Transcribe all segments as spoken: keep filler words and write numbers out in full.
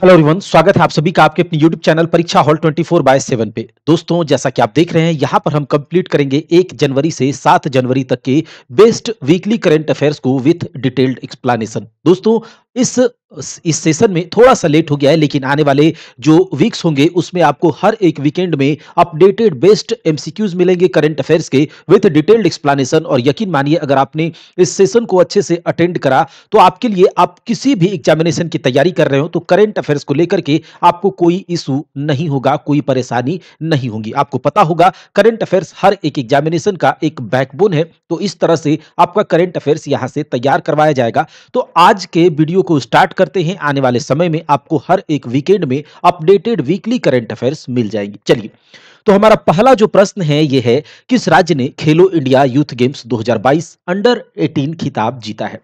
Hello everyone, स्वागत है आप सभी का आपके अपने यूट्यूब चैनल परीक्षा हॉल चौबीस बाय सात पे। दोस्तों, जैसा कि आप देख रहे हैं, यहाँ पर हम कंप्लीट करेंगे एक जनवरी से सात जनवरी तक के बेस्ट वीकली करंट अफेयर्स को विथ डिटेल्ड एक्सप्लेनेशन। दोस्तों, इस इस सेशन में थोड़ा सा लेट हो गया है, लेकिन आने वाले जो वीक्स होंगे उसमें आपको हर एक वीकेंड में अपडेटेड बेस्ट एमसीक्यूज मिलेंगे करंट अफेयर्स के विथ डिटेल्ड एक्सप्लेनेशन। और यकीन मानिए, अगर आपने इस सेशन को अच्छे से अटेंड करा तो आपके लिए, आप किसी भी एग्जामिनेशन की तैयारी कर रहे हो तो करंट अफेयर्स को लेकर के आपको कोई इशू नहीं होगा, कोई परेशानी नहीं होगी। आपको पता होगा करंट अफेयर्स हर एक एग्जामिनेशन का एक बैकबोन है, तो इस तरह से आपका करंट अफेयर्स यहाँ से तैयार करवाया जाएगा। तो आज के वीडियो को स्टार्ट करते हैं। आने वाले समय में आपको हर एक वीकेंड में अपडेटेड वीकली करंट अफेयर्स मिल जाएंगे। चलिए, तो हमारा पहला जो प्रश्न है यह है, किस राज्य ने खेलो इंडिया यूथ गेम्स दो हज़ार बाईस अंडर अठारह खिताब जीता है?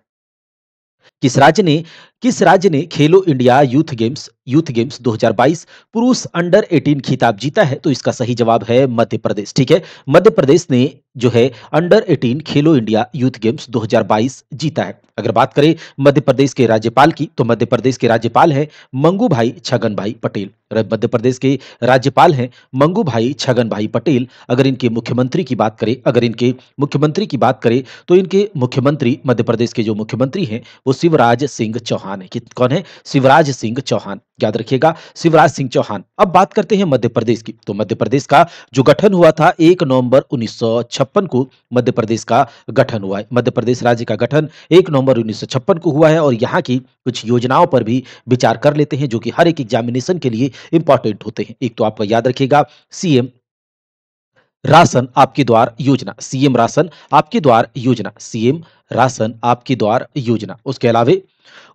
किस राज्य ने किस राज्य ने Khelo India Youth Games Youth Games दो हज़ार बाईस पुरुष अंडर अठारह खिताब जीता है? तो इसका सही जवाब है मध्य प्रदेश। ठीक है, मध्य प्रदेश ने जो है अंडर अठारह खेलो इंडिया यूथ गेम्स दो हज़ार बाईस जीता है। अगर बात करें मध्य प्रदेश के राज्यपाल की, तो मध्य प्रदेश के राज्यपाल है मंगूभाई छगनभाई पटेल। मध्य प्रदेश के राज्यपाल हैं मंगूभाई छगनभाई पटेल। अगर इनके मुख्यमंत्री की बात करें अगर इनके मुख्यमंत्री की बात करें तो इनके मुख्यमंत्री, मध्य प्रदेश के जो मुख्यमंत्री हैं वो शिवराज सिंह चौहान है। कौन है? शिवराज सिंह चौहान। याद रखिएगा, शिवराज सिंह चौहान। अब बात करते हैं मध्य प्रदेश की। तो मध्य प्रदेश का जो गठन हुआ था एक नवंबर उन्नीस सौ छप्पन को मध्य प्रदेश का गठन हुआ है। मध्य प्रदेश राज्य का गठन एक नवंबर उन्नीस सौ छप्पन को हुआ है। और यहाँ की कुछ योजनाओं पर भी विचार कर लेते हैं जो कि हर एक एग्जामिनेशन के लिए इंपॉर्टेंट होते हैं। एक तो आपका याद रखिएगा सीएम राशन आपके द्वार योजना, सीएम राशन आपके द्वार योजना, सीएम राशन आपके द्वार योजना। उसके अलावा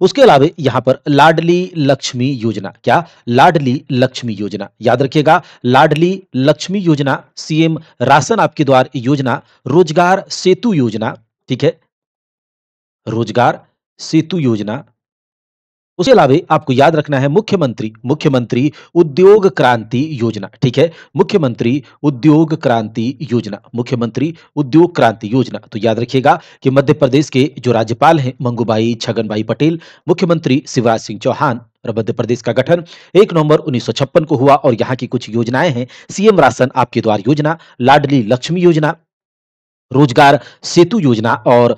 उसके अलावा यहां पर लाडली लक्ष्मी योजना, क्या? लाडली लक्ष्मी योजना। याद रखिएगा, लाडली लक्ष्मी योजना, सीएम राशन आपके द्वार योजना, रोजगार सेतु योजना, ठीक है, रोजगार सेतु योजना। उसके अलावा आपको याद रखना है मुख्यमंत्री मुख्यमंत्री उद्योग क्रांति योजना, ठीक है, मुख्यमंत्री उद्योग क्रांति योजना, मुख्यमंत्री उद्योग क्रांति योजना। तो याद रखिएगा कि मध्य प्रदेश के जो राज्यपाल हैं मंगूभाई छगनभाई पटेल, मुख्यमंत्री शिवराज सिंह चौहान। मध्य प्रदेश का गठन एक नवंबर उन्नीस सौ छप्पन को हुआ और यहाँ की कुछ योजनाएं हैं सीएम राशन आपके द्वार योजना, लाडली लक्ष्मी योजना, रोजगार सेतु योजना और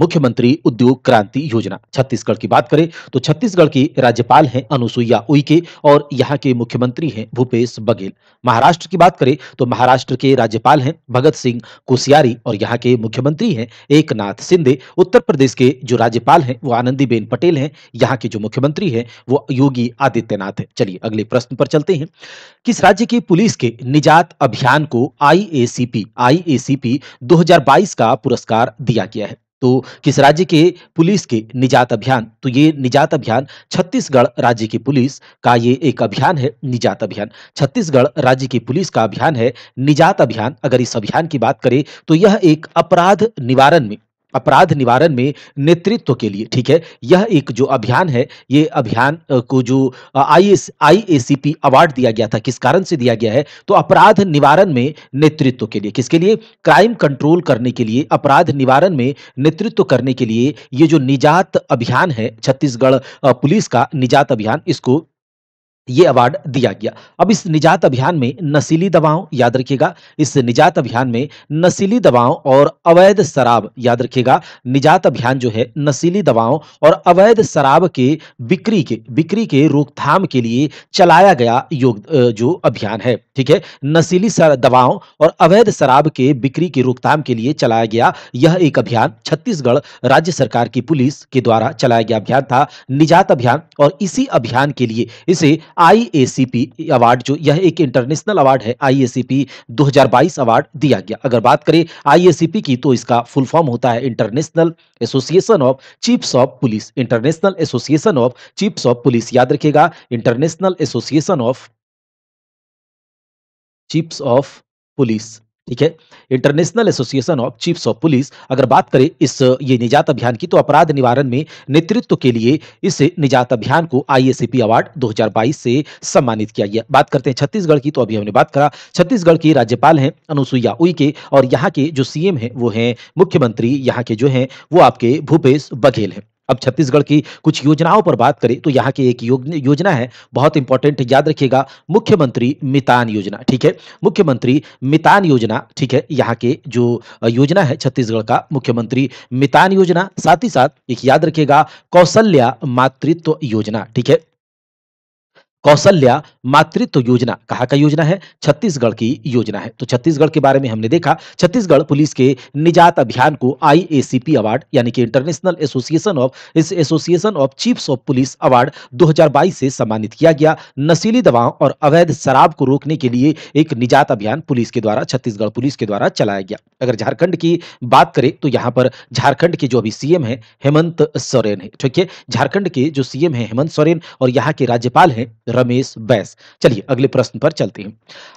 मुख्यमंत्री उद्योग क्रांति योजना। छत्तीसगढ़ की बात करें तो छत्तीसगढ़ की राज्यपाल हैं अनुसुईया उइके और यहाँ के मुख्यमंत्री हैं भूपेश बघेल। महाराष्ट्र की बात करें तो महाराष्ट्र के राज्यपाल हैं भगत सिंह कोशियारी और यहाँ के मुख्यमंत्री हैं एकनाथ शिंदे। उत्तर प्रदेश के जो राज्यपाल हैं वो आनंदीबेन पटेल हैं, यहाँ के जो मुख्यमंत्री हैं वो योगी आदित्यनाथ है। चलिए अगले प्रश्न पर चलते हैं। किस राज्य की पुलिस के निजात अभियान को आईएसीपी आईएसीपी दो हज़ार बाईस का पुरस्कार दिया गया है? तो किस राज्य के पुलिस के निजात अभियान, तो ये निजात अभियान छत्तीसगढ़ राज्य की पुलिस का ये एक अभियान है। निजात अभियान छत्तीसगढ़ राज्य की पुलिस का अभियान है, निजात अभियान। अगर इस अभियान की बात करें तो यह एक अपराध निवारण में अपराध निवारण में नेतृत्व के लिए, ठीक है, यह एक जो अभियान है, ये अभियान को जो आईएसीपी अवार्ड दिया गया था, किस कारण से दिया गया है? तो अपराध निवारण में नेतृत्व के लिए। किसके लिए? क्राइम कंट्रोल करने के लिए, अपराध निवारण में नेतृत्व करने के लिए ये जो निजात अभियान है, छत्तीसगढ़ पुलिस का निजात अभियान, इसको ये अवार्ड दिया गया। अब इस निजात अभियान में नशीली दवाओं, याद रखिएगा, इस निजात अभियान में नशीली दवाओं और अवैध शराब, याद रखिएगा, निजात अभियान जो है नशीली दवाओं और अवैध शराब के बिक्री के बिक्री के रोकथाम के लिए चलाया गया योग जो अभियान है, ठीक है, नशीली दवाओं और अवैध शराब के बिक्री की रोकथाम के लिए चलाया गया यह एक अभियान छत्तीसगढ़ राज्य सरकार की पुलिस के द्वारा चलाया गया अभियान था, निजात अभियान। और इसी अभियान के लिए इसे आईएसीपी अवार्ड, जो यह एक इंटरनेशनल अवार्ड है, आईएसीपी दो हज़ार बाईस अवार्ड दिया गया। अगर बात करें आईएसीपी की तो इसका फुल फॉर्म होता है international association of chiefs of police, international association of chiefs of police. याद रखिएगा, international association of chiefs of police, ठीक है, international association of chiefs of police. अगर बात करें इस ये निजात अभियान की तो अपराध निवारण में नेतृत्व के लिए इस निजात अभियान को आईएसीपी अवार्ड दो हज़ार बाईस से सम्मानित किया गया। बात करते हैं छत्तीसगढ़ की, तो अभी हमने बात करा छत्तीसगढ़ की राज्यपाल हैं अनुसुईया उइके और यहाँ के जो सीएम हैं वो हैं मुख्यमंत्री, यहाँ के जो हैं वो आपके भूपेश बघेल हैं। अब छत्तीसगढ़ की कुछ योजनाओं पर बात करें तो यहाँ की एक योजना है बहुत इंपॉर्टेंट, याद रखिएगा, मुख्यमंत्री मितान योजना। ठीक है, मुख्यमंत्री मितान योजना, ठीक है, यहाँ के जो योजना है छत्तीसगढ़ का मुख्यमंत्री मितान योजना, साथ ही साथ एक याद रखिएगा कौशल्या मातृत्व योजना। ठीक है, कौशल्या मातृत्व योजना कहाँ का योजना है? छत्तीसगढ़ की योजना है। तो छत्तीसगढ़ के बारे में हमने देखा, छत्तीसगढ़ पुलिस के निजात अभियान को आई ए सी पी अवार्ड यानी कि इंटरनेशनल एसोसिएशन ऑफ इस Association of chiefs of police award दो हज़ार बाईस से सम्मानित किया गया। नशीली दवाओं और अवैध शराब को रोकने के लिए एक निजात अभियान पुलिस के द्वारा, छत्तीसगढ़ पुलिस के द्वारा चलाया गया। अगर झारखंड की बात करें तो यहाँ पर झारखंड के जो अभी सीएम है हेमंत सोरेन है। ठीक है, झारखंड के जो सीएम है हेमंत सोरेन और यहाँ के राज्यपाल है रमेश बैस। चलिए अगले प्रश्न पर चलते हैं।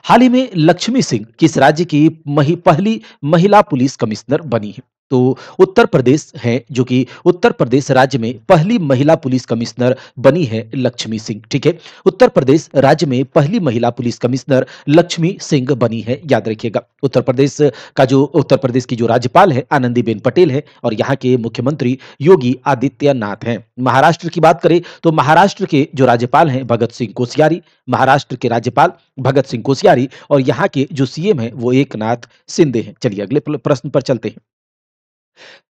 हाल ही में लक्ष्मी सिंह किस राज्य की मही, पहली महिला पुलिस कमिश्नर बनी है? तो उत्तर प्रदेश है, जो कि उत्तर प्रदेश राज्य में पहली महिला पुलिस कमिश्नर बनी है लक्ष्मी सिंह। ठीक है, उत्तर प्रदेश राज्य में पहली महिला पुलिस कमिश्नर लक्ष्मी सिंह बनी है, याद रखिएगा। उत्तर प्रदेश का जो उत्तर प्रदेश की जो राज्यपाल है आनंदीबेन पटेल है और यहाँ के मुख्यमंत्री योगी आदित्यनाथ हैं। महाराष्ट्र की बात करें तो महाराष्ट्र के जो राज्यपाल हैं भगत सिंह कोशियारी, महाराष्ट्र के राज्यपाल भगत सिंह कोशियारी और यहाँ के जो सीएम है वो एकनाथ शिंदे हैं। चलिए अगले प्रश्न पर चलते हैं।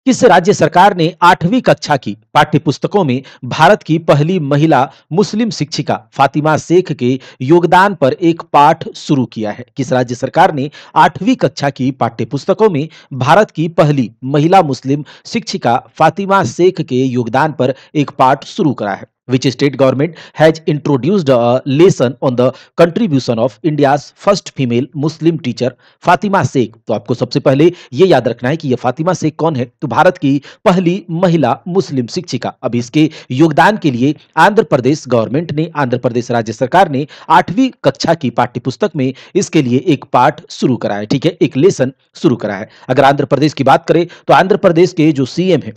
किस राज्य सरकार ने आठवीं कक्षा की पाठ्यपुस्तकों में भारत की पहली महिला मुस्लिम शिक्षिका फातिमा शेख के योगदान पर एक पाठ शुरू किया है? किस राज्य सरकार ने आठवीं कक्षा की पाठ्यपुस्तकों में भारत की पहली महिला मुस्लिम शिक्षिका फातिमा शेख के योगदान पर एक पाठ शुरू करा है? Which state government has introduced a lesson on the contribution of India's first female Muslim teacher Fatima Sheikh? तो आपको सबसे पहले ये याद रखना है कि ये फातिमा शेख कौन है? तो भारत की पहली महिला मुस्लिम शिक्षिका। अब इसके योगदान के लिए आंध्र प्रदेश गवर्नमेंट ने, आंध्र प्रदेश राज्य सरकार ने आठवीं कक्षा की पाठ्यपुस्तक में इसके लिए एक पाठ शुरू करा है। ठीक है, एक लेसन शुरू करा है। अगर आंध्र प्रदेश की बात करें तो आंध्र प्रदेश के जो सीएम है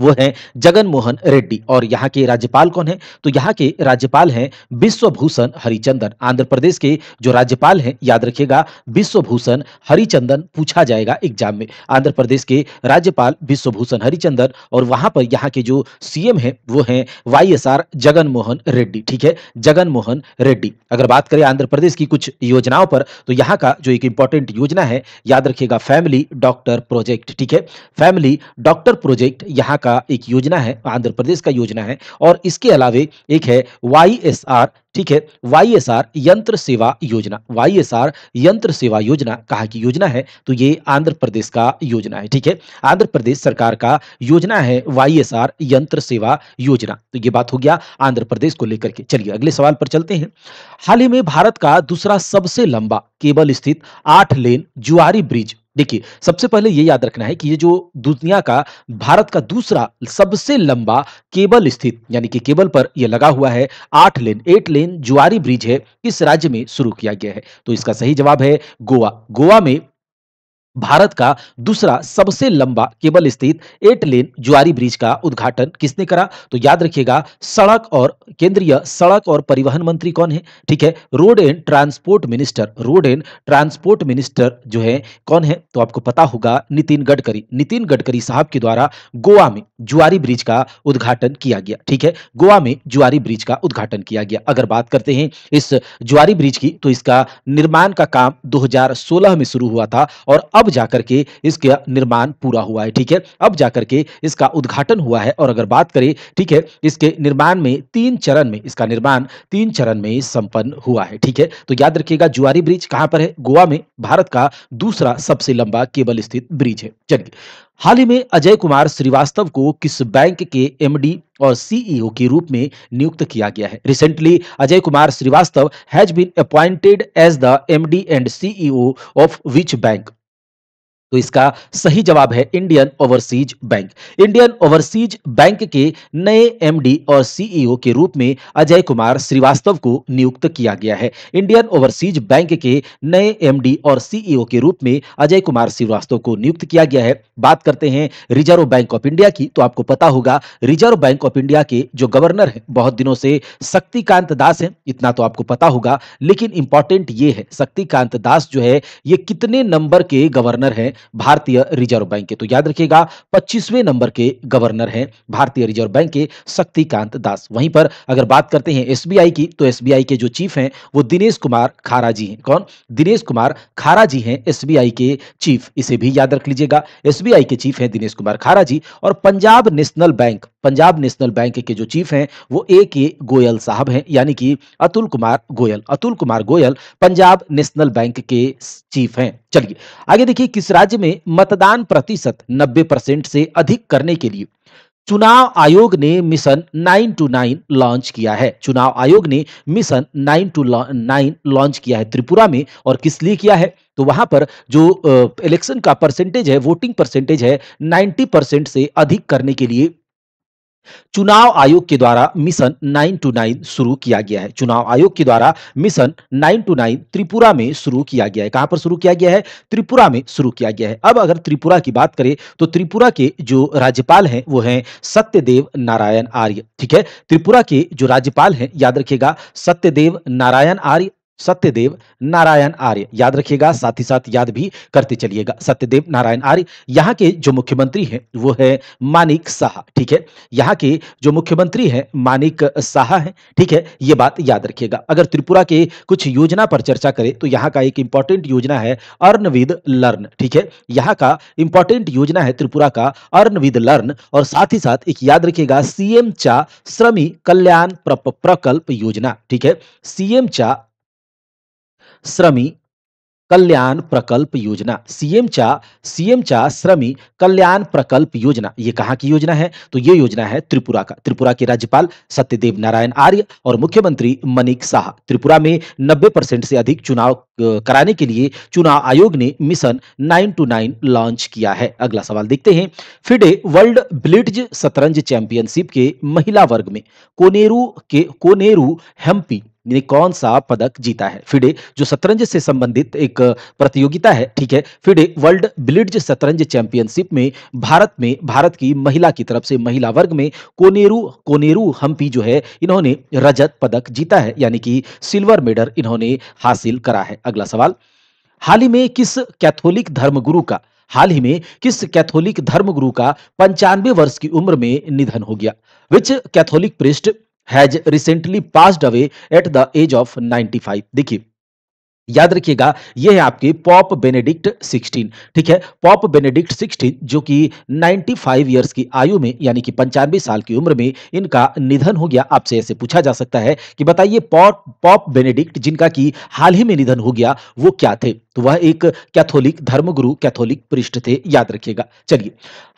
वो हैं जगनमोहन रेड्डी और यहाँ के राज्यपाल कौन है? तो यहाँ के राज्यपाल हैं विश्वभूषण हरिचंदन। आंध्र प्रदेश के जो राज्यपाल हैं, याद रखिएगा, विश्वभूषण हरिचंदन, पूछा जाएगा एग्जाम में। आंध्र प्रदेश के राज्यपाल विश्वभूषण हरिचंदन और वहाँ पर यहाँ के जो सीएम हैं वो हैं Y S R Jaganmohan Reddy. ठीक है, जगनमोहन रेड्डी। अगर बात करें आंध्र प्रदेश की कुछ योजनाओं पर तो यहाँ का जो एक इंपॉर्टेंट योजना है, याद रखिएगा, फैमिली डॉक्टर प्रोजेक्ट। ठीक है, फैमिली डॉक्टर प्रोजेक्ट यहाँ का एक योजना है, आंध्र प्रदेश का योजना है। और इसके अलावे एक है वाई एस आर, ठीक है, वाई एस आर यंत्र सेवा योजना। वाई एस आर यंत्र सेवा योजना कहाँ की योजना है? तो ये आंध्र प्रदेश का योजना है। ठीक है, आंध्र प्रदेश सरकार का योजना है वाई एस आर यंत्र सेवा योजना। तो ये बात हो गया आंध्र प्रदेश को लेकर के। चलिए अगले सवाल पर चलते हैं। हाल ही में भारत का दूसरा सबसे लंबा केबल स्थित आठ लेन जुआरी ब्रिज, देखिए सबसे पहले ये याद रखना है कि ये जो दुनिया का, भारत का दूसरा सबसे लंबा केबल स्थित यानी कि केबल पर ये लगा हुआ है आठ लेन, एट लेन जुआरी ब्रिज है, किस राज्य में शुरू किया गया है? तो इसका सही जवाब है गोवा। गोवा में भारत का दूसरा सबसे लंबा केबल स्थित एट लेन जुआरी ब्रिज का उद्घाटन किसने करा? तो याद रखिएगा, सड़क और केंद्रीय सड़क और परिवहन मंत्री कौन है? ठीक है, road and transport minister, road and transport minister जो है कौन है? तो आपको पता होगा नितिन गडकरी। नितिन गडकरी साहब के द्वारा गोवा में जुआरी ब्रिज का उद्घाटन किया गया। ठीक है, गोवा में जुआरी ब्रिज का उद्घाटन किया गया। अगर बात करते हैं इस जुआरी ब्रिज की तो इसका निर्माण का काम दो हजार सोलह में शुरू हुआ था और अब जाकर के इसका निर्माण पूरा हुआ है। ठीक है, अब जाकर के इसका उद्घाटन हुआ है। और अगर बात करें, ठीक है, इसके निर्माण में तीन चरण में, इसका निर्माण तीन चरण में संपन्न हुआ है। ठीक है, तो याद रखिएगा जुआरी ब्रिज कहां पर है? गोवा में। भारत का दूसरा सबसे लंबा केबल स्थित ब्रिज है। चलिए, हाल ही में अजय कुमार श्रीवास्तव को किस बैंक के एम डी और सी ई ओ के रूप में नियुक्त किया गया है? Recently Ajay Kumar Srivastava has been appointed as the M D and C E O of which bank? तो इसका सही जवाब है Indian Overseas Bank. Indian Overseas Bank के नए एम डी और सी ई ओ के रूप में अजय कुमार श्रीवास्तव को नियुक्त किया गया है। इंडियन ओवरसीज बैंक के नए एम डी और सी ई ओ के रूप में अजय कुमार श्रीवास्तव को नियुक्त किया गया है। बात करते हैं रिजर्व बैंक ऑफ इंडिया की तो आपको पता होगा रिजर्व बैंक ऑफ इंडिया के जो गवर्नर है बहुत दिनों से शक्तिकांत दास है, इतना तो आपको पता होगा। लेकिन इंपॉर्टेंट ये है शक्तिकांत दास जो है ये कितने नंबर के गवर्नर है भारतीय रिजर्व बैंक के। तो याद रखिएगा पच्चीसवें नंबर के गवर्नर हैं भारतीय रिजर्व बैंक के शक्तिकांत दास। वहीं पर अगर बात करते हैं एसबीआई की, तो एसबीआई के जो चीफ हैं वो दिनेश कुमार खारा जी हैं। कौन? दिनेश कुमार खारा जी हैं एसबीआई के चीफ, इसे भी याद रख लीजिएगा। एसबीआई के चीफ हैं दिनेश कुमार खारा जी। और Punjab National Bank, Punjab National Bank के जो चीफ हैं वो ए के गोयल साहब हैं, यानी कि अतुल कुमार गोयल। अतुल कुमार गोयल पंजाब नेशनल बैंक के चीफ हैं। चलिए आगे देखिए, किस राज्य में मतदान प्रतिशत नब्बे परसेंट से अधिक करने के लिए चुनाव आयोग ने mission nine two nine launch किया है। चुनाव आयोग ने mission nine two nine launch किया है त्रिपुरा में। और किस लिए किया है? तो वहां पर जो इलेक्शन का परसेंटेज है, वोटिंग परसेंटेज है, नाइन्टी परसेंट से अधिक करने के लिए चुनाव आयोग के द्वारा मिशन नाइन टू नाइन शुरू किया गया है। चुनाव आयोग के द्वारा mission nine two nine Tripura में शुरू किया गया है। कहां पर शुरू किया गया है? त्रिपुरा में शुरू किया गया है। अब अगर त्रिपुरा की बात करें तो त्रिपुरा के जो राज्यपाल हैं वो हैं सत्यदेव नारायण आर्य। ठीक है, त्रिपुरा के जो राज्यपाल हैं याद रखिएगा सत्यदेव नारायण आर्य, सत्यदेव नारायण आर्य याद रखिएगा, साथ ही साथ याद भी करते चलिएगा सत्यदेव नारायण आर्य। यहाँ के जो मुख्यमंत्री हैं वो है मानिक साहा। ठीक है, यहाँ के जो मुख्यमंत्री हैं मानिक साहा हैं। ठीक है, ये बात याद रखिएगा। अगर त्रिपुरा के कुछ योजना पर चर्चा करें तो यहाँ का एक इंपॉर्टेंट योजना है अर्न विद लर्न। ठीक है, यहाँ का इंपॉर्टेंट योजना है त्रिपुरा का अर्न विद लर्न। और साथ ही साथ एक याद रखिएगा सीएम चा श्रमी कल्याण प्रकल्प योजना। ठीक है, सीएम चा श्रमी कल्याण प्रकल्प योजना, सीएम चा सीएम चा श्रमी कल्याण प्रकल्प योजना। ये कहाँ की योजना है? तो ये योजना है त्रिपुरा का। त्रिपुरा के राज्यपाल सत्यदेव नारायण आर्य और मुख्यमंत्री मनिक साहा। त्रिपुरा में नब्बे परसेंट से अधिक चुनाव कराने के लिए चुनाव आयोग ने mission nine two nine launch किया है। अगला सवाल देखते हैं, फिडे वर्ल्ड ब्लिट्ज शतरंज चैंपियनशिप के महिला वर्ग में कोनेरू के कोनेरू हम्पी ने कौन सा पदक जीता है? फिडे जो शतरंज से संबंधित एक प्रतियोगिता है, ठीक है, फिडे वर्ल्ड ब्लिट्ज शतरंज चैंपियनशिप में भारत में भारत की महिला की तरफ से महिला वर्ग में कोनेरू कोनेरू हम्पी जो है इन्होंने रजत पदक जीता है, यानी कि सिल्वर मेडल इन्होंने हासिल करा है। अगला सवाल, हाल ही में किस कैथोलिक धर्मगुरु का हाल ही में किस कैथोलिक धर्मगुरु का पंचानवे वर्ष की उम्र में निधन हो गया? Which Catholic priest has recently passed away at the age of ninety five. देखिए याद रखिएगा यह है आपके पॉप बेनेडिक्ट सिक्सटीन। ठीक है, पॉप बेनेडिक्ट सिक्सटीन जो कि नाइन्टी फाइव इयर्स की आयु में यानी कि पंचानवे साल की उम्र में इनका निधन हो गया। आपसे ऐसे पूछा जा सकता है कि बताइए पॉप पॉप बेनेडिक्ट जिनका कि हाल ही में निधन हो गया वो क्या थे? तो वह एक कैथोलिक धर्मगुरु कैथोलिक पृष्ठ थे, याद रखिएगा। चलिए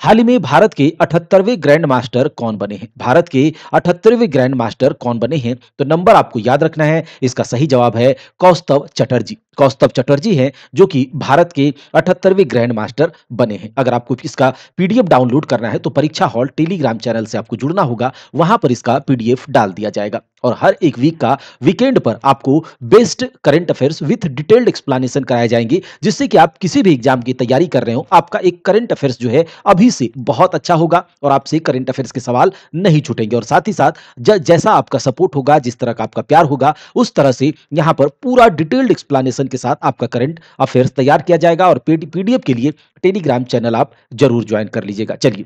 हाल ही में भारत के अठहत्तरवें ग्रैंड मास्टर कौन बने हैं? भारत के अठहत्तरवें ग्रैंड मास्टर कौन बने हैं? तो नंबर आपको याद रखना है, इसका सही जवाब है कौस्तव चटर्जी। कौस्तव चटर्जी हैं जो कि भारत के अठहत्तरवें ग्रैंड मास्टर बने हैं। अगर आपको इसका पीडीएफ डाउनलोड करना है तो परीक्षा हॉल टेलीग्राम चैनल से आपको जुड़ना होगा, वहां पर इसका पीडीएफ डाल दिया जाएगा। और हर एक वीक का वीकेंड पर आपको best current affairs with detailed explanation कराए जाएंगे, जिससे कि आप किसी भी एग्जाम की तैयारी कर रहे हो आपका एक करंट अफेयर्स जो है अभी से बहुत अच्छा होगा और आपसे करंट अफेयर्स के सवाल नहीं छूटेंगे। और साथ ही साथ जैसा आपका सपोर्ट होगा, जिस तरह का आपका प्यार होगा, उस तरह से यहाँ पर पूरा डिटेल्ड एक्सप्लेनेशन के साथ आपका करंट अफेयर्स तैयार किया जाएगा। और पीडीएफ के लिए टेलीग्राम चैनल आप जरूर ज्वाइन कर लीजिएगा। चलिए,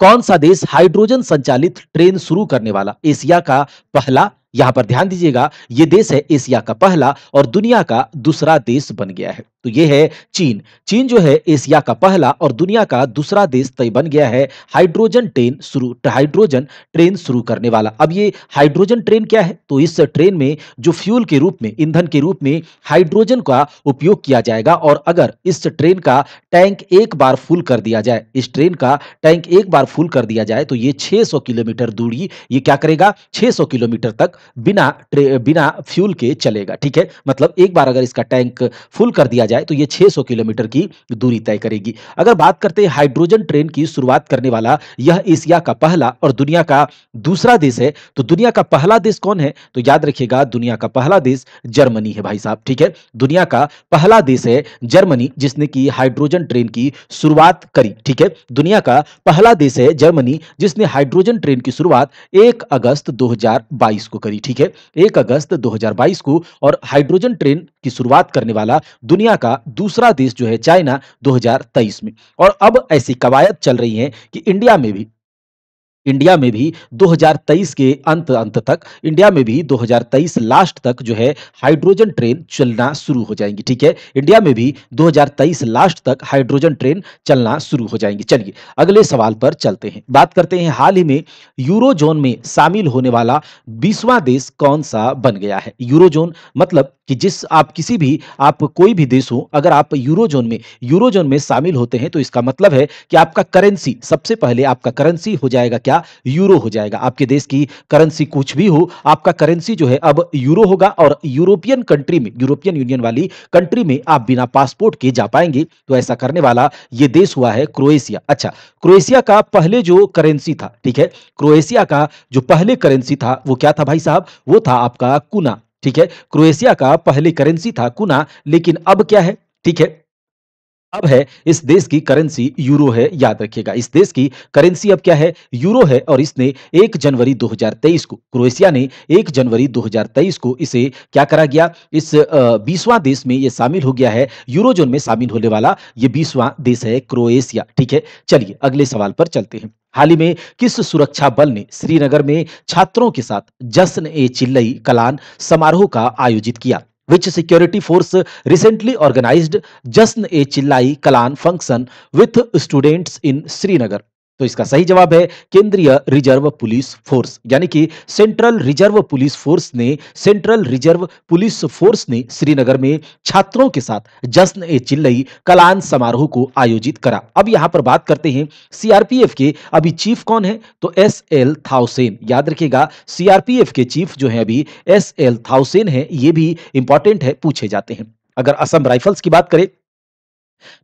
कौन सा देश हाइड्रोजन संचालित ट्रेन शुरू करने वाला एशिया का पहला, यहां पर ध्यान दीजिएगा यह देश है एशिया का पहला और दुनिया का दूसरा देश बन गया है। तो यह है चीन। चीन जो है एशिया का पहला और दुनिया का दूसरा देश तय बन गया है हाइड्रोजन ट्रेन शुरू हाइड्रोजन ट्रेन शुरू करने वाला। अब ये हाइड्रोजन ट्रेन क्या है? तो इस ट्रेन में जो फ्यूल के रूप में, ईंधन के रूप में हाइड्रोजन का उपयोग किया जाएगा। और अगर इस ट्रेन का टैंक एक बार फुल कर दिया जाए, इस ट्रेन का टैंक एक बार फुल कर दिया जाए तो ये छह सौ किलोमीटर दूरी ये क्या करेगा, छह सौ किलोमीटर तक बिना बिना फ्यूल के चलेगा। ठीक है, मतलब एक बार अगर इसका टैंक फुल कर दिया जाए तो ये छह सौ किलोमीटर की दूरी तय करेगी। अगर बात करते हैं हाइड्रोजन ट्रेन की शुरुआत करने वाला, यह एशिया का पहला और दुनिया का दूसरा देश है। तो दुनिया का पहला देश कौन है? तो याद रखिएगा दुनिया का पहला देश जर्मनी है भाई साहब। ठीक है, दुनिया का पहला देश है जर्मनी जिसने की हाइड्रोजन ट्रेन की शुरुआत करी। ठीक है, दुनिया का पहला देश है जर्मनी जिसने हाइड्रोजन ट्रेन की शुरुआत एक अगस्त दो हजार बाईस को करी। करी। ठीक है, एक अगस्त दो हज़ार बाईस को और हाइड्रोजन ट्रेन की शुरुआत करने वाला दुनिया का दूसरा देश जो है चाइना दो हज़ार तेईस में। और अब ऐसी कवायद चल रही है कि इंडिया में भी इंडिया में भी दो हज़ार तेईस के अंत अंत तक इंडिया में भी दो हज़ार तेईस लास्ट तक जो है हाइड्रोजन ट्रेन चलना शुरू हो जाएंगी। ठीक है, इंडिया में भी दो हज़ार तेईस लास्ट तक हाइड्रोजन ट्रेन चलना शुरू हो जाएंगी। चलिए अगले सवाल पर चलते हैं। बात करते हैं हाल ही में यूरो जोन में शामिल होने वाला बीसवां देश कौन सा बन गया है। यूरो जोन मतलब कि जिस आप किसी भी आप कोई भी देश हो, अगर आप यूरो जोन में यूरो जोन में शामिल होते हैं तो इसका मतलब है कि आपका करेंसी सबसे पहले आपका करेंसी हो जाएगा क्या, यूरो हो जाएगा। आपके देश की करेंसी कुछ भी हो, आपका करेंसी जो है अब यूरो होगा। और यूरोपियन कंट्री में यूरोपियन यूनियन वाली कंट्री में आप बिना पासपोर्ट के जा पाएंगे। तो ऐसा करने वाला यह देश हुआ है क्रोएशिया। अच्छा, क्रोएशिया का पहले जो करेंसी था, ठीक है, क्रोएशिया का जो पहले करेंसी था वो क्या था भाई साहब, वो था आपका कुना। ठीक है, क्रोएशिया का पहले करेंसी था कुना, लेकिन अब क्या है, ठीक है, अब है इस देश की करेंसी यूरो है। याद रखिएगा, इस देश की करेंसी अब क्या है, यूरो है। और इसने एक जनवरी दो हज़ार तेईस को क्रोएशिया ने एक जनवरी दो हज़ार तेईस को इसे क्या करा गया, इस बीसवां देश में ये शामिल हो गया है। यूरो जोन में शामिल होने वाला ये बीसवां देश है क्रोएशिया। ठीक है, चलिए अगले सवाल पर चलते हैं। हाल ही में किस सुरक्षा बल ने श्रीनगर में छात्रों के साथ जश्न ए चिल्लई कलान समारोह का आयोजित किया। Which security force recently organized जश्न ए चिल्लाई Kalan function with students in Srinagar. तो इसका सही जवाब है केंद्रीय रिजर्व पुलिस फोर्स, यानी कि सेंट्रल रिजर्व पुलिस फोर्स ने सेंट्रल रिजर्व पुलिस फोर्स ने श्रीनगर में छात्रों के साथ जश्न ए चिल्लई कलान समारोह को आयोजित करा। अब यहां पर बात करते हैं सीआरपीएफ के अभी चीफ कौन है, तो एस एल थाउसेन। याद रखिएगा, सीआरपीएफ के चीफ जो है अभी एस एल थाउसेन है। ये भी इंपॉर्टेंट है, पूछे जाते हैं। अगर असम राइफल्स की बात करें,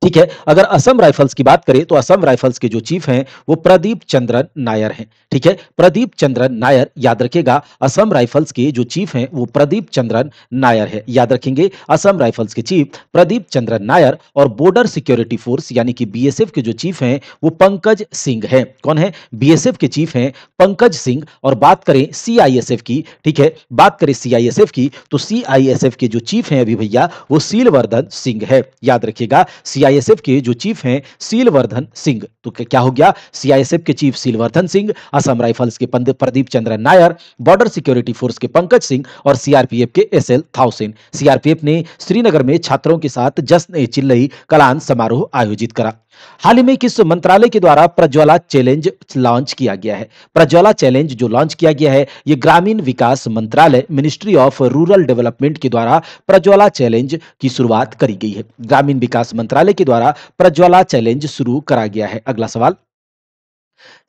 ठीक है, अगर असम राइफल्स की बात करें तो असम राइफल्स के जो चीफ हैं वो प्रदीप चंद्रन नायर हैं। ठीक है, प्रदीप चंद्रन नायर। याद रखेगा, असम राइफल्स के जो चीफ हैं वो प्रदीप चंद्रन नायर है। याद रखेंगे, असम राइफल्स के चीफ प्रदीप चंद्रन नायर। और बॉर्डर सिक्योरिटी फोर्स यानी कि बीएसएफ के जो चीफ हैं वो पंकज सिंह हैं। कौन है, बीएसएफ के चीफ हैं पंकज सिंह। और बात करें सीआईएसएफ की, ठीक है, बात करें सीआईएसएफ की तो सीआईएसएफ के जो चीफ हैं अभी भैया वो शीलवर्धन सिंह है। याद रखिएगा, सीआईएसएफ के जो चीफ हैं शीलवर्धन सिंह। तो क्या हो गया, सीआईएसएफ के चीफ शीलवर्धन सिंह, असम राइफल्स के Pradeep Chandran Nair, border security force के पंकज सिंह और सीआरपीएफ के एसएल थाउसेन। सीआरपीएफ ने श्रीनगर में छात्रों के साथ जश्न ए चिल्लई कलान समारोह आयोजित करा। हाल ही में किस मंत्रालय के द्वारा प्रज्वला चैलेंज लॉन्च किया गया है। प्रज्वला चैलेंज जो लॉन्च किया गया है यह ग्रामीण विकास मंत्रालय मिनिस्ट्री ऑफ रूरल डेवलपमेंट के द्वारा प्रज्वला चैलेंज की शुरुआत करी गई है। ग्रामीण विकास मंत्रालय के द्वारा प्रज्वला चैलेंज शुरू करा गया है। अगला सवाल,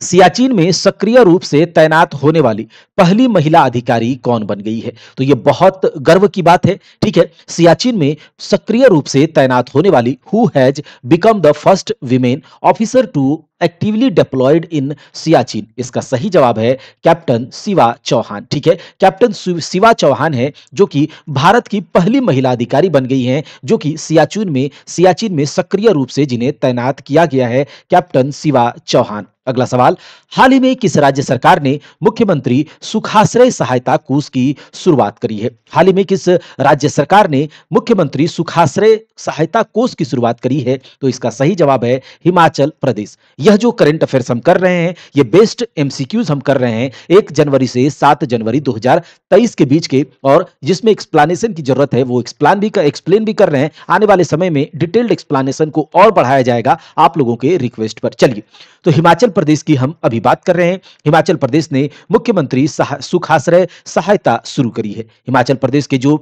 सियाचिन में सक्रिय रूप से तैनात होने वाली पहली महिला अधिकारी कौन बन गई है। तो यह बहुत गर्व की बात है। ठीक है, सियाचिन में सक्रिय रूप से तैनात होने वाली who has become the first women officer to actively deployed in Siachen. इसका सही जवाब है कैप्टन शिवा चौहान। ठीक है, कैप्टन शिवा चौहान है जो कि भारत की पहली महिला अधिकारी बन गई हैं, जो कि सियाचिन में सियाचिन में सक्रिय रूप से जिन्हें तैनात किया गया है, कैप्टन शिवा चौहान। अगला सवाल, हाल ही में किस राज्य सरकार ने मुख्यमंत्री सुखाश्रय सहायता कोष की शुरुआत करी है। हाल ही में किस राज्य सरकार ने मुख्यमंत्री सुखाश्रय सहायता कोष की शुरुआत करी है। तो इसका सही जवाब है हिमाचल प्रदेश। यह जो करंट अफेयर्स हम कर रहे हैं ये बेस्ट एमसीक्यूज हम कर रहे हैं एक जनवरी से सात जनवरी दो हजार तेईस के बीच के, और जिसमें एक्सप्लेनेशन की जरूरत है वो एक्सप्लेन भी एक्सप्लेन भी कर रहे हैं। आने वाले समय में डिटेल्ड एक्सप्लेनेशन को और बढ़ाया जाएगा आप लोगों के रिक्वेस्ट पर। चलिए, तो हिमाचल प्रदेश की हम अभी बात कर रहे हैं। हिमाचल प्रदेश ने मुख्यमंत्री सुखाश्रय सहायता शुरू करी है। हिमाचल प्रदेश के जो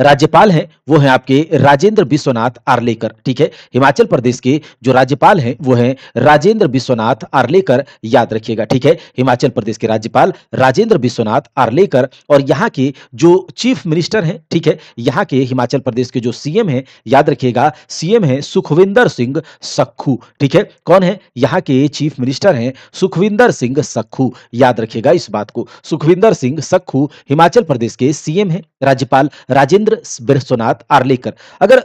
राज्यपाल हैं वो हैं आपके राजेंद्र विश्वनाथ आर्लेकर। ठीक है, हिमाचल प्रदेश के जो राज्यपाल हैं वो हैं राजेंद्र विश्वनाथ आर्लेकर। याद रखिएगा, ठीक है, हिमाचल प्रदेश के राज्यपाल राजेंद्र विश्वनाथ आर्लेकर। और यहाँ के जो चीफ मिनिस्टर हैं, ठीक है, यहाँ के हिमाचल प्रदेश के जो सीएम हैं, याद रखिएगा, सीएम हैं सुखविंदर सिंह सख्खू। ठीक है, कौन है यहाँ के चीफ मिनिस्टर हैं, सुखविंदर सिंह सख्खू। याद रखिएगा इस बात को, सुखविंदर सिंह सख्खू हिमाचल प्रदेश के सीएम है। राज्यपाल राजेंद्र राजेंद्र विश्वनाथ आर्लेकर। अगर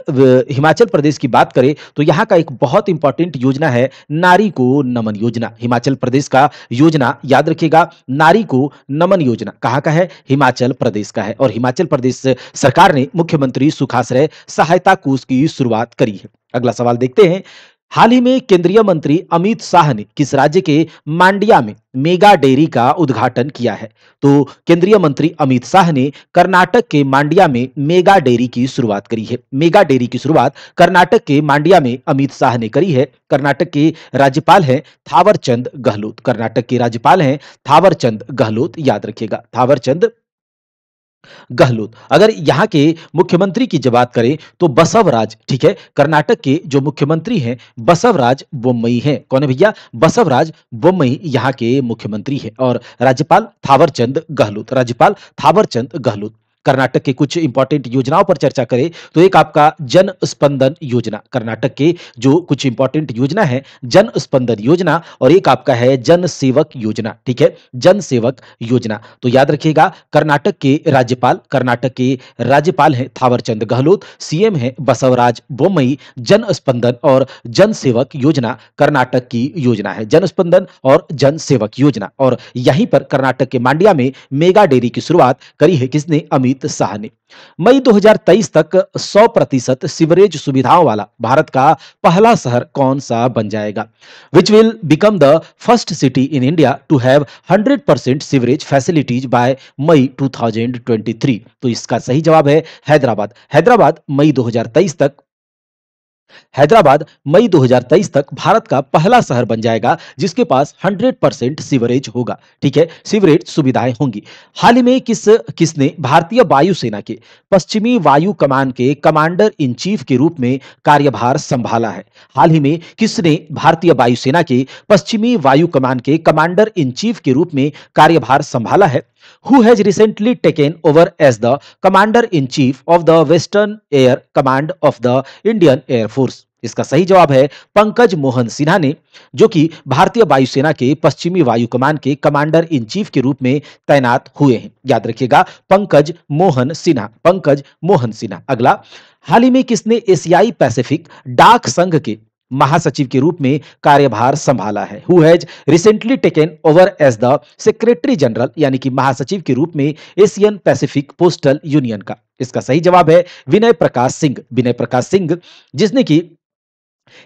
हिमाचल प्रदेश की बात करें तो यहाँ का एक बहुत इंपॉर्टेंट योजना है नारी को नमन योजना। हिमाचल प्रदेश का योजना याद रखिएगा, नारी को नमन योजना कहाँ का है? हिमाचल प्रदेश का है। और हिमाचल प्रदेश सरकार ने मुख्यमंत्री सुखाश्रय सहायता कोष की शुरुआत करी है। अगला सवाल देखते हैं, हाल ही में केंद्रीय मंत्री अमित शाह ने किस राज्य के मांड्या में मेगा डेयरी का उद्घाटन किया है? तो केंद्रीय मंत्री अमित शाह ने कर्नाटक के मांड्या में मेगा डेयरी की शुरुआत करी है। मेगा डेयरी की शुरुआत कर्नाटक के मांड्या में अमित शाह ने करी है। कर्नाटक के राज्यपाल हैं थावरचंद गहलोत। कर्नाटक के राज्यपाल हैं थावरचंद गहलोत, याद रखिएगा थावरचंद गहलोत। अगर यहाँ के मुख्यमंत्री की जब बात करें तो बसवराज, ठीक है, कर्नाटक के जो मुख्यमंत्री हैं बसवराज बोम्मई हैं। कौन है भैया? बसवराज बोम्मई यहाँ के मुख्यमंत्री हैं। और राज्यपाल थावरचंद गहलोत, राज्यपाल थावरचंद गहलोत। कर्नाटक के कुछ इंपॉर्टेंट योजनाओं पर चर्चा करें तो एक आपका जन स्पंदन योजना, कर्नाटक के जो कुछ इंपॉर्टेंट योजना है जन स्पंदन योजना, और एक आपका है जन सेवक योजना, ठीक है, जन सेवक योजना। तो याद रखिएगा कर्नाटक के राज्यपाल, कर्नाटक के राज्यपाल हैं थावरचंद गहलोत, सीएम हैं बसवराज बोम्मई। जन स्पंदन और जन सेवक योजना कर्नाटक की योजना है, जन स्पंदन और जन सेवक योजना। और यहीं पर कर्नाटक के मांड्या में मेगा डेयरी की शुरुआत करी है किसने? अमित शाह ने। मई दो हज़ार तेईस तक सौ प्रतिशत सीवरेज सुविधाओं वाला भारत का पहला शहर कौन सा बन जाएगा? Which will become the first city in India to have one hundred percent sewerage facilities by मई दो हज़ार तेईस। तो इसका सही जवाब है हैदराबाद। हैदराबाद मई दो हज़ार तेईस तक हैदराबाद मई दो हज़ार तेईस तक भारत का पहला शहर बन जाएगा जिसके पास सौ परसेंट सीवरेज होगा, ठीक है, सीवरेज सुविधाएं होंगी। हाल ही में किस किसने भारतीय वायुसेना के पश्चिमी वायु कमान के कमांडर इन चीफ के रूप में कार्यभार संभाला है? हाल ही में किसने भारतीय वायुसेना के पश्चिमी वायु कमान के कमांडर इन चीफ के रूप में कार्यभार संभाला है? Who has recently taken over as the Commander in Chief of the Western Air Command of the Indian Air Force? इसका सही जवाब है पंकज मोहन सिन्हा ने, जो कि भारतीय वायुसेना के पश्चिमी वायु कमान के कमांडर इन चीफ के रूप में तैनात हुए हैं। याद रखिएगा पंकज मोहन सिन्हा, पंकज मोहन सिन्हा। अगला, हाल ही में किसने एशियाई पैसिफिक डाक संघ के महासचिव के रूप में कार्यभार संभाला है? Who has recently taken over as the secretary general, यानी कि महासचिव के रूप में एशियन पैसिफिक पोस्टल यूनियन का। इसका सही जवाब है विनय प्रकाश सिंह, विनय प्रकाश सिंह, जिसने कि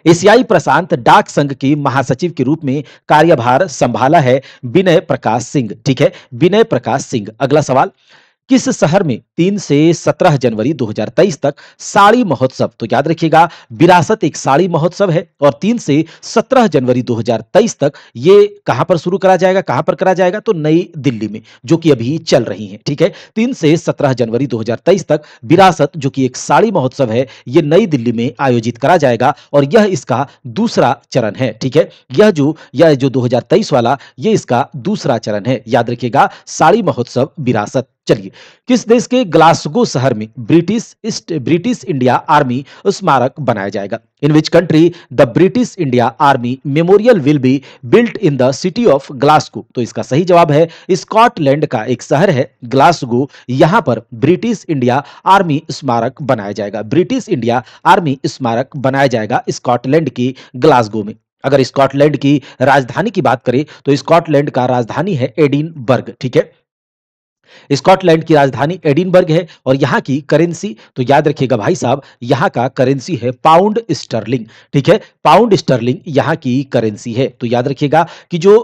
एशियाई प्रशांत डाक संघ के महासचिव के रूप में कार्यभार संभाला है। विनय प्रकाश सिंह, ठीक है, विनय प्रकाश सिंह। अगला सवाल, किस शहर में तीन से सत्रह जनवरी दो हज़ार तेईस तक साड़ी महोत्सव, तो याद रखिएगा विरासत एक साड़ी महोत्सव है, और तीन से सत्रह जनवरी दो हज़ार तेईस तक ये कहां पर शुरू करा जाएगा, कहां पर करा जाएगा? तो नई दिल्ली में, जो कि अभी चल रही है, ठीक है। तीन से सत्रह जनवरी दो हज़ार तेईस तक विरासत, जो कि एक साड़ी महोत्सव है, ये नई दिल्ली में आयोजित करा जाएगा और यह इसका दूसरा चरण है, ठीक है। यह जो यह जो दो हज़ार तेईस वाला, ये इसका दूसरा चरण है, याद रखिएगा साड़ी महोत्सव विरासत। चलिए, किस देश के ग्लासगो शहर में British east British India army स्मारक बनाया जाएगा? In which country the British India army memorial will be built in the city of Glasgow. तो इसका सही जवाब है स्कॉटलैंड का एक शहर है ग्लासगो, यहां पर ब्रिटिश इंडिया आर्मी स्मारक बनाया जाएगा, ब्रिटिश इंडिया आर्मी स्मारक बनाया जाएगा स्कॉटलैंड की ग्लासगो में। अगर स्कॉटलैंड की राजधानी की बात करें तो स्कॉटलैंड का राजधानी है एडिनबर्ग, ठीक है, स्कॉटलैंड की राजधानी एडिनबर्ग है। और यहाँ की करेंसी, तो याद रखिएगा भाई साहब, यहाँ का करेंसी है पाउंड स्टर्लिंग, ठीक है, पाउंड स्टर्लिंग यहाँ की करेंसी है। तो याद रखिएगा कि जो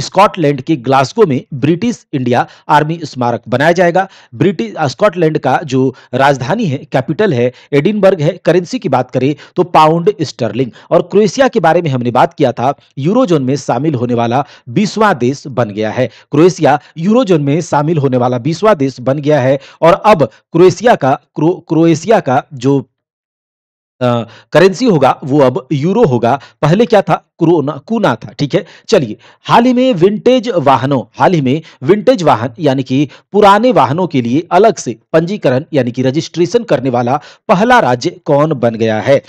स्कॉटलैंड के ग्लासगो में ब्रिटिश इंडिया आर्मी स्मारक बनाया जाएगा, ब्रिटिश स्कॉटलैंड का जो राजधानी है, कैपिटल है एडिनबर्ग है, करेंसी की बात करें तो पाउंड स्टर्लिंग। और क्रोएशिया के बारे में हमने बात किया था, यूरोजोन में शामिल होने वाला बीसवां देश बन गया है, क्रोएशिया यूरोजोन में शामिल होने वाला बीसवां देश बन गया है। और अब क्रोएशिया का क्रो, क्रोएशिया का जो करेंसी होगा वो अब यूरो होगा, पहले क्या था? कोरोना कूना था, ठीक है। चलिए, हाल ही में विंटेज वाहनों हाल ही में विंटेज वाहन यानी कि पुराने वाहनों के लिए अलग से पंजीकरण यानी कि रजिस्ट्रेशन करने वाला पहला राज्य कौन बन गया है?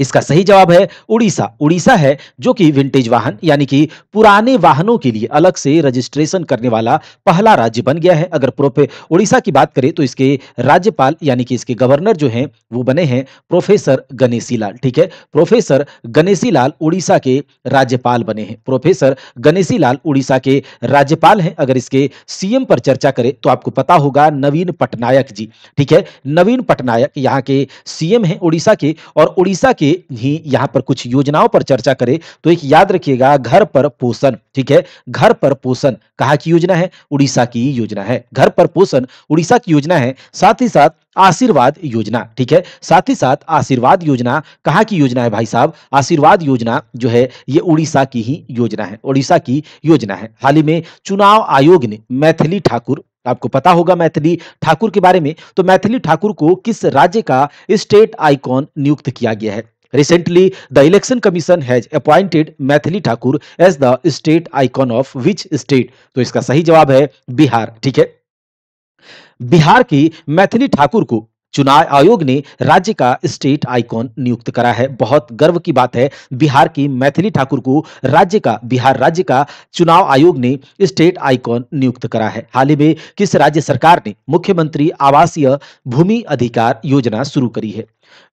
इसका सही जवाब है उड़ीसा। उड़ीसा है जो कि विंटेज वाहन यानी कि पुराने वाहनों के लिए अलग से रजिस्ट्रेशन करने वाला पहला राज्य बन गया है। अगर प्रोफे उड़ीसा की बात करें तो इसके राज्यपाल यानी कि इसके गवर्नर जो हैं वो बने हैं प्रोफेसर गणेशीलाल। ठीक है, प्रोफेसर गणेशीलाल उड़ीसा के राज्यपाल बने हैं। प्रोफेसर गणेशीलाल उड़ीसा के राज्यपाल हैं। अगर इसके सीएम पर चर्चा करें तो आपको पता होगा नवीन पटनायक जी। ठीक है, नवीन पटनायक यहाँ के सीएम हैं उड़ीसा के। और उड़ीसा ही यहां पर कुछ योजनाओं पर चर्चा करें तो एक याद रखिएगा, घर पर पोषण। ठीक है, घर पर पोषण कहां की योजना है? उड़ीसा की योजना है। घर पर पोषण उड़ीसा की योजना है। साथ ही साथ आशीर्वाद योजना, ठीक है, साथ ही साथ आशीर्वाद योजना कहाँ की योजना है भाई साहब? आशीर्वाद योजना जो है ये उड़ीसा की ही योजना है, उड़ीसा की योजना है। हाल ही में चुनाव आयोग ने मैथिली ठाकुर, आपको पता होगा मैथिली ठाकुर के बारे में, तो मैथिली ठाकुर को किस राज्य का स्टेट आइकॉन नियुक्त किया गया है? Recently, the Election Commission has appointed Maithili Thakur as the state icon of which state? तो इसका सही जवाब है बिहार। ठीक है, बिहार की मैथिली ठाकुर को चुनाव आयोग ने राज्य का स्टेट आइकॉन नियुक्त करा है। बहुत गर्व की बात है, बिहार की मैथिली ठाकुर को राज्य का, बिहार राज्य का चुनाव आयोग ने स्टेट आइकॉन नियुक्त करा है। हाल ही में किस राज्य सरकार ने मुख्यमंत्री आवासीय भूमि अधिकार योजना शुरू करी है?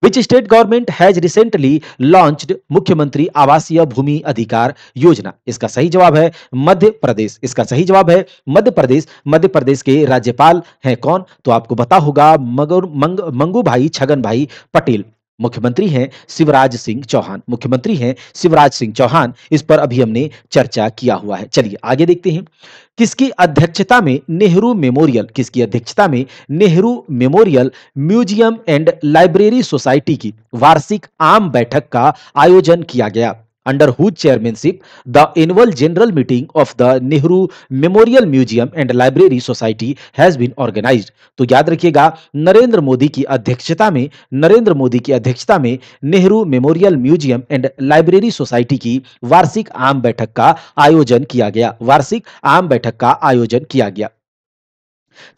Which state government has recently launched मुख्यमंत्री आवासीय भूमि अधिकार योजना? इसका सही जवाब है मध्य प्रदेश। इसका सही जवाब है मध्य प्रदेश। मध्य प्रदेश के राज्यपाल हैं कौन? तो आपको पता होगा मंगूभाई छगनभाई पटेल। मुख्यमंत्री हैं शिवराज सिंह चौहान। मुख्यमंत्री हैं शिवराज सिंह चौहान। इस पर अभी हमने चर्चा किया हुआ है। चलिए आगे देखते हैं, किसकी अध्यक्षता में नेहरू मेमोरियल, किसकी अध्यक्षता में Nehru memorial museum and library society की वार्षिक आम बैठक का आयोजन किया गया? Under whose chairmanship the annual general meeting of the Nehru memorial museum and library society has been organised? तो याद रखिएगा नरेंद्र मोदी की अध्यक्षता में, नरेंद्र मोदी की अध्यक्षता में Nehru memorial museum and library society की वार्षिक आम बैठक का आयोजन किया गया। वार्षिक आम बैठक का आयोजन किया गया।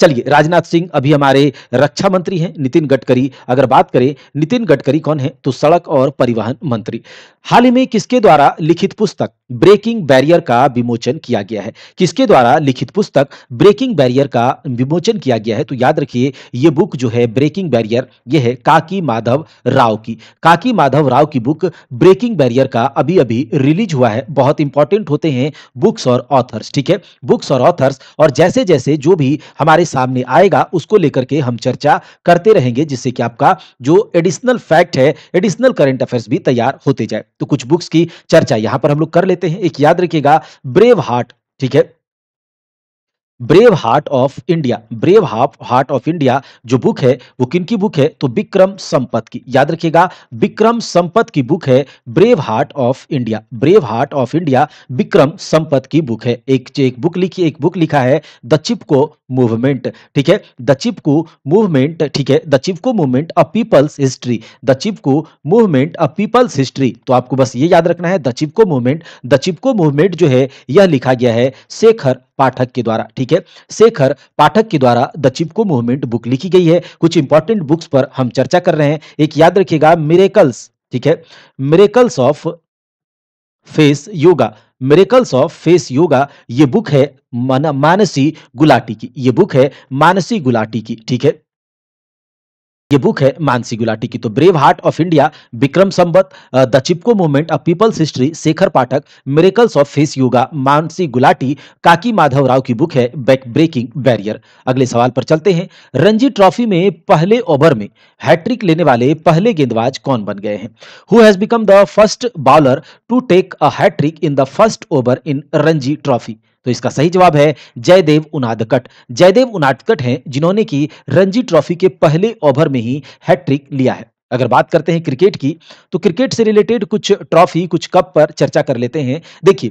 चलिए, राजनाथ सिंह अभी हमारे रक्षा मंत्री हैं। नितिन गडकरी, अगर बात करें नितिन गडकरी कौन है? तो सड़क और परिवहन मंत्री। हाल ही में किसके द्वारा लिखित पुस्तक ब्रेकिंग बैरियर का विमोचन किया गया है? किसके द्वारा लिखित पुस्तक ब्रेकिंग बैरियर का विमोचन किया गया है? तो याद रखिए यह बुक जो है ब्रेकिंग बैरियर, यह है काकी माधव राव की। काकी माधव राव की बुक ब्रेकिंग बैरियर का अभी अभी रिलीज हुआ है। बहुत इंपॉर्टेंट होते हैं बुक्स और ऑथर्स। ठीक है, बुक्स और ऑथर्स, और जैसे जैसे जो भी हमारे सामने आएगा उसको लेकर के हम चर्चा करते रहेंगे, जिससे कि आपका जो एडिशनल फैक्ट है, एडिशनल करंट अफेयर्स भी तैयार होते जाए। तो कुछ बुक्स की चर्चा यहां पर हम लोग कर लेते हैं। एक याद रखिएगा ब्रेव हार्ट, ठीक है, brave heart of India. Brave heart of India जो बुक है वो किनकी बुक है? तो विक्रम संपत की। याद रखिएगा विक्रम संपत की बुक है brave heart of India. Brave heart of India Vikram Sampat की बुक है। एक एक बुक लिखी, एक बुक लिखा है द चिपको मूवमेंट। ठीक है, द चिपको मूवमेंट, ठीक है, the Chipko movement a people's history. The Chipko movement a people's history. तो आपको बस ये याद रखना है the Chipko movement. The Chipko movement जो है यह लिखा गया है शेखर पाठक के द्वारा। ठीक है, शेखर पाठक के द्वारा द चिपको मूवमेंट बुक लिखी गई है। कुछ इंपॉर्टेंट बुक्स पर हम चर्चा कर रहे हैं। एक याद रखिएगा मिरेकल्स, ठीक है, miracles of face yoga. Miracles of face yoga ये बुक है मान, मानसी गुलाटी की। ये बुक है मानसी गुलाटी की। ठीक है, ये बुक है मानसी गुलाटी की। तो brave heart of India, Vikram Sambat, the Chipko movement a people's history, Shekhar Pathak, miracles of face yoga, Mansi Gulati, Kaki Madhav Rao की बुक है ब्रेकिंग बैरियर। अगले सवाल पर चलते हैं, रणजी ट्रॉफी में पहले ओवर में हैट्रिक लेने वाले पहले गेंदबाज कौन बन गए हैं? Who has become the first bowler to take a hat trick in the first over in Ranji trophy? तो इसका सही जवाब है जयदेव उनादकट। जयदेव उनादकट हैं जिन्होंने की रणजी ट्रॉफी के पहले ओवर में ही हैट्रिक लिया है। अगर बात करते हैं क्रिकेट की, तो क्रिकेट से रिलेटेड कुछ ट्रॉफी, कुछ कप पर चर्चा कर लेते हैं। देखिए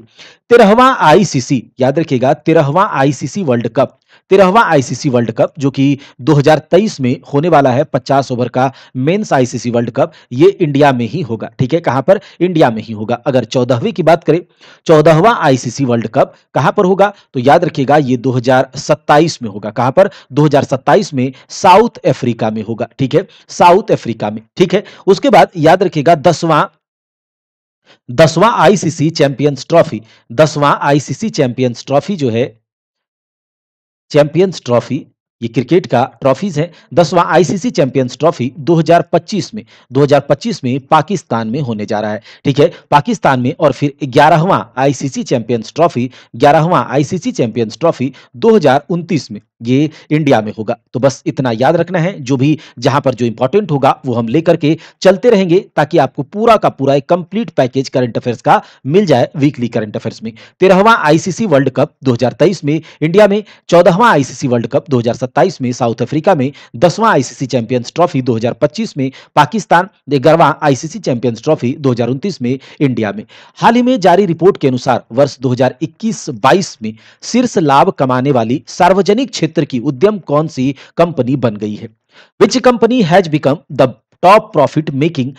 तेरहवां आईसीसी, याद रखिएगा तेरहवां आईसीसी वर्ल्ड कप, तेरहवां आईसीसी वर्ल्ड कप जो कि दो हज़ार तेईस में होने वाला है। पचास ओवर का मेंस आईसीसी वर्ल्ड कप ये इंडिया में ही होगा। ठीक है, कहां पर? इंडिया में ही होगा। अगर चौदहवीं की बात करें, चौदहवां आईसीसी वर्ल्ड कप कहां पर होगा? तो याद रखिएगा ये दो हज़ार सत्ताईस में होगा। कहां पर? दो हज़ार सत्ताईस में साउथ अफ्रीका में होगा। ठीक है, साउथ अफ्रीका में। ठीक है। उसके बाद याद रखिएगा दसवां दसवां आईसीसी चैंपियंस ट्रॉफी दसवां आईसीसी चैंपियंस ट्रॉफी जो है चैंपियंस ट्रॉफी ये क्रिकेट का ट्रॉफीज है। दसवां आईसीसी चैंपियंस ट्रॉफी दो हज़ार पच्चीस में दो हज़ार पच्चीस में पाकिस्तान में होने जा रहा है, ठीक है, पाकिस्तान में। और फिर ग्यारहवां आईसीसी चैंपियंस ट्रॉफी ग्यारहवां आईसीसी चैंपियंस ट्रॉफी दो हज़ार उनतीस में ये इंडिया में होगा। तो बस इतना याद रखना है, जो भी जहां पर जो इंपॉर्टेंट होगा वो हम लेकर के चलते रहेंगे ताकि आपको पूरा का पूरा एक कंप्लीट पैकेज करंट अफेयर्स का मिल जाए वीकली करंट अफेयर्स में। तेरहवां आईसीसी वर्ल्ड कप दो हज़ार तेईस में इंडिया में, चौदहवां आईसीसी वर्ल्ड कप दो हज़ार सत्ताईस में साउथ अफ्रीका में, दसवां आईसीसी चैंपियंस ट्रॉफी दो हज़ार पच्चीस में पाकिस्तान, ग्यारहवां आईसीसी चैंपियंस ट्रॉफी दो हज़ार उनतीस में इंडिया में। हाल ही में जारी रिपोर्ट के अनुसार वर्ष दो हज़ार इक्कीस बाईस में शीर्ष लाभ कमाने वाली सार्वजनिक क्षेत्र की उद्यम कौन सी कंपनी बन गई है? Which company has become the top profit making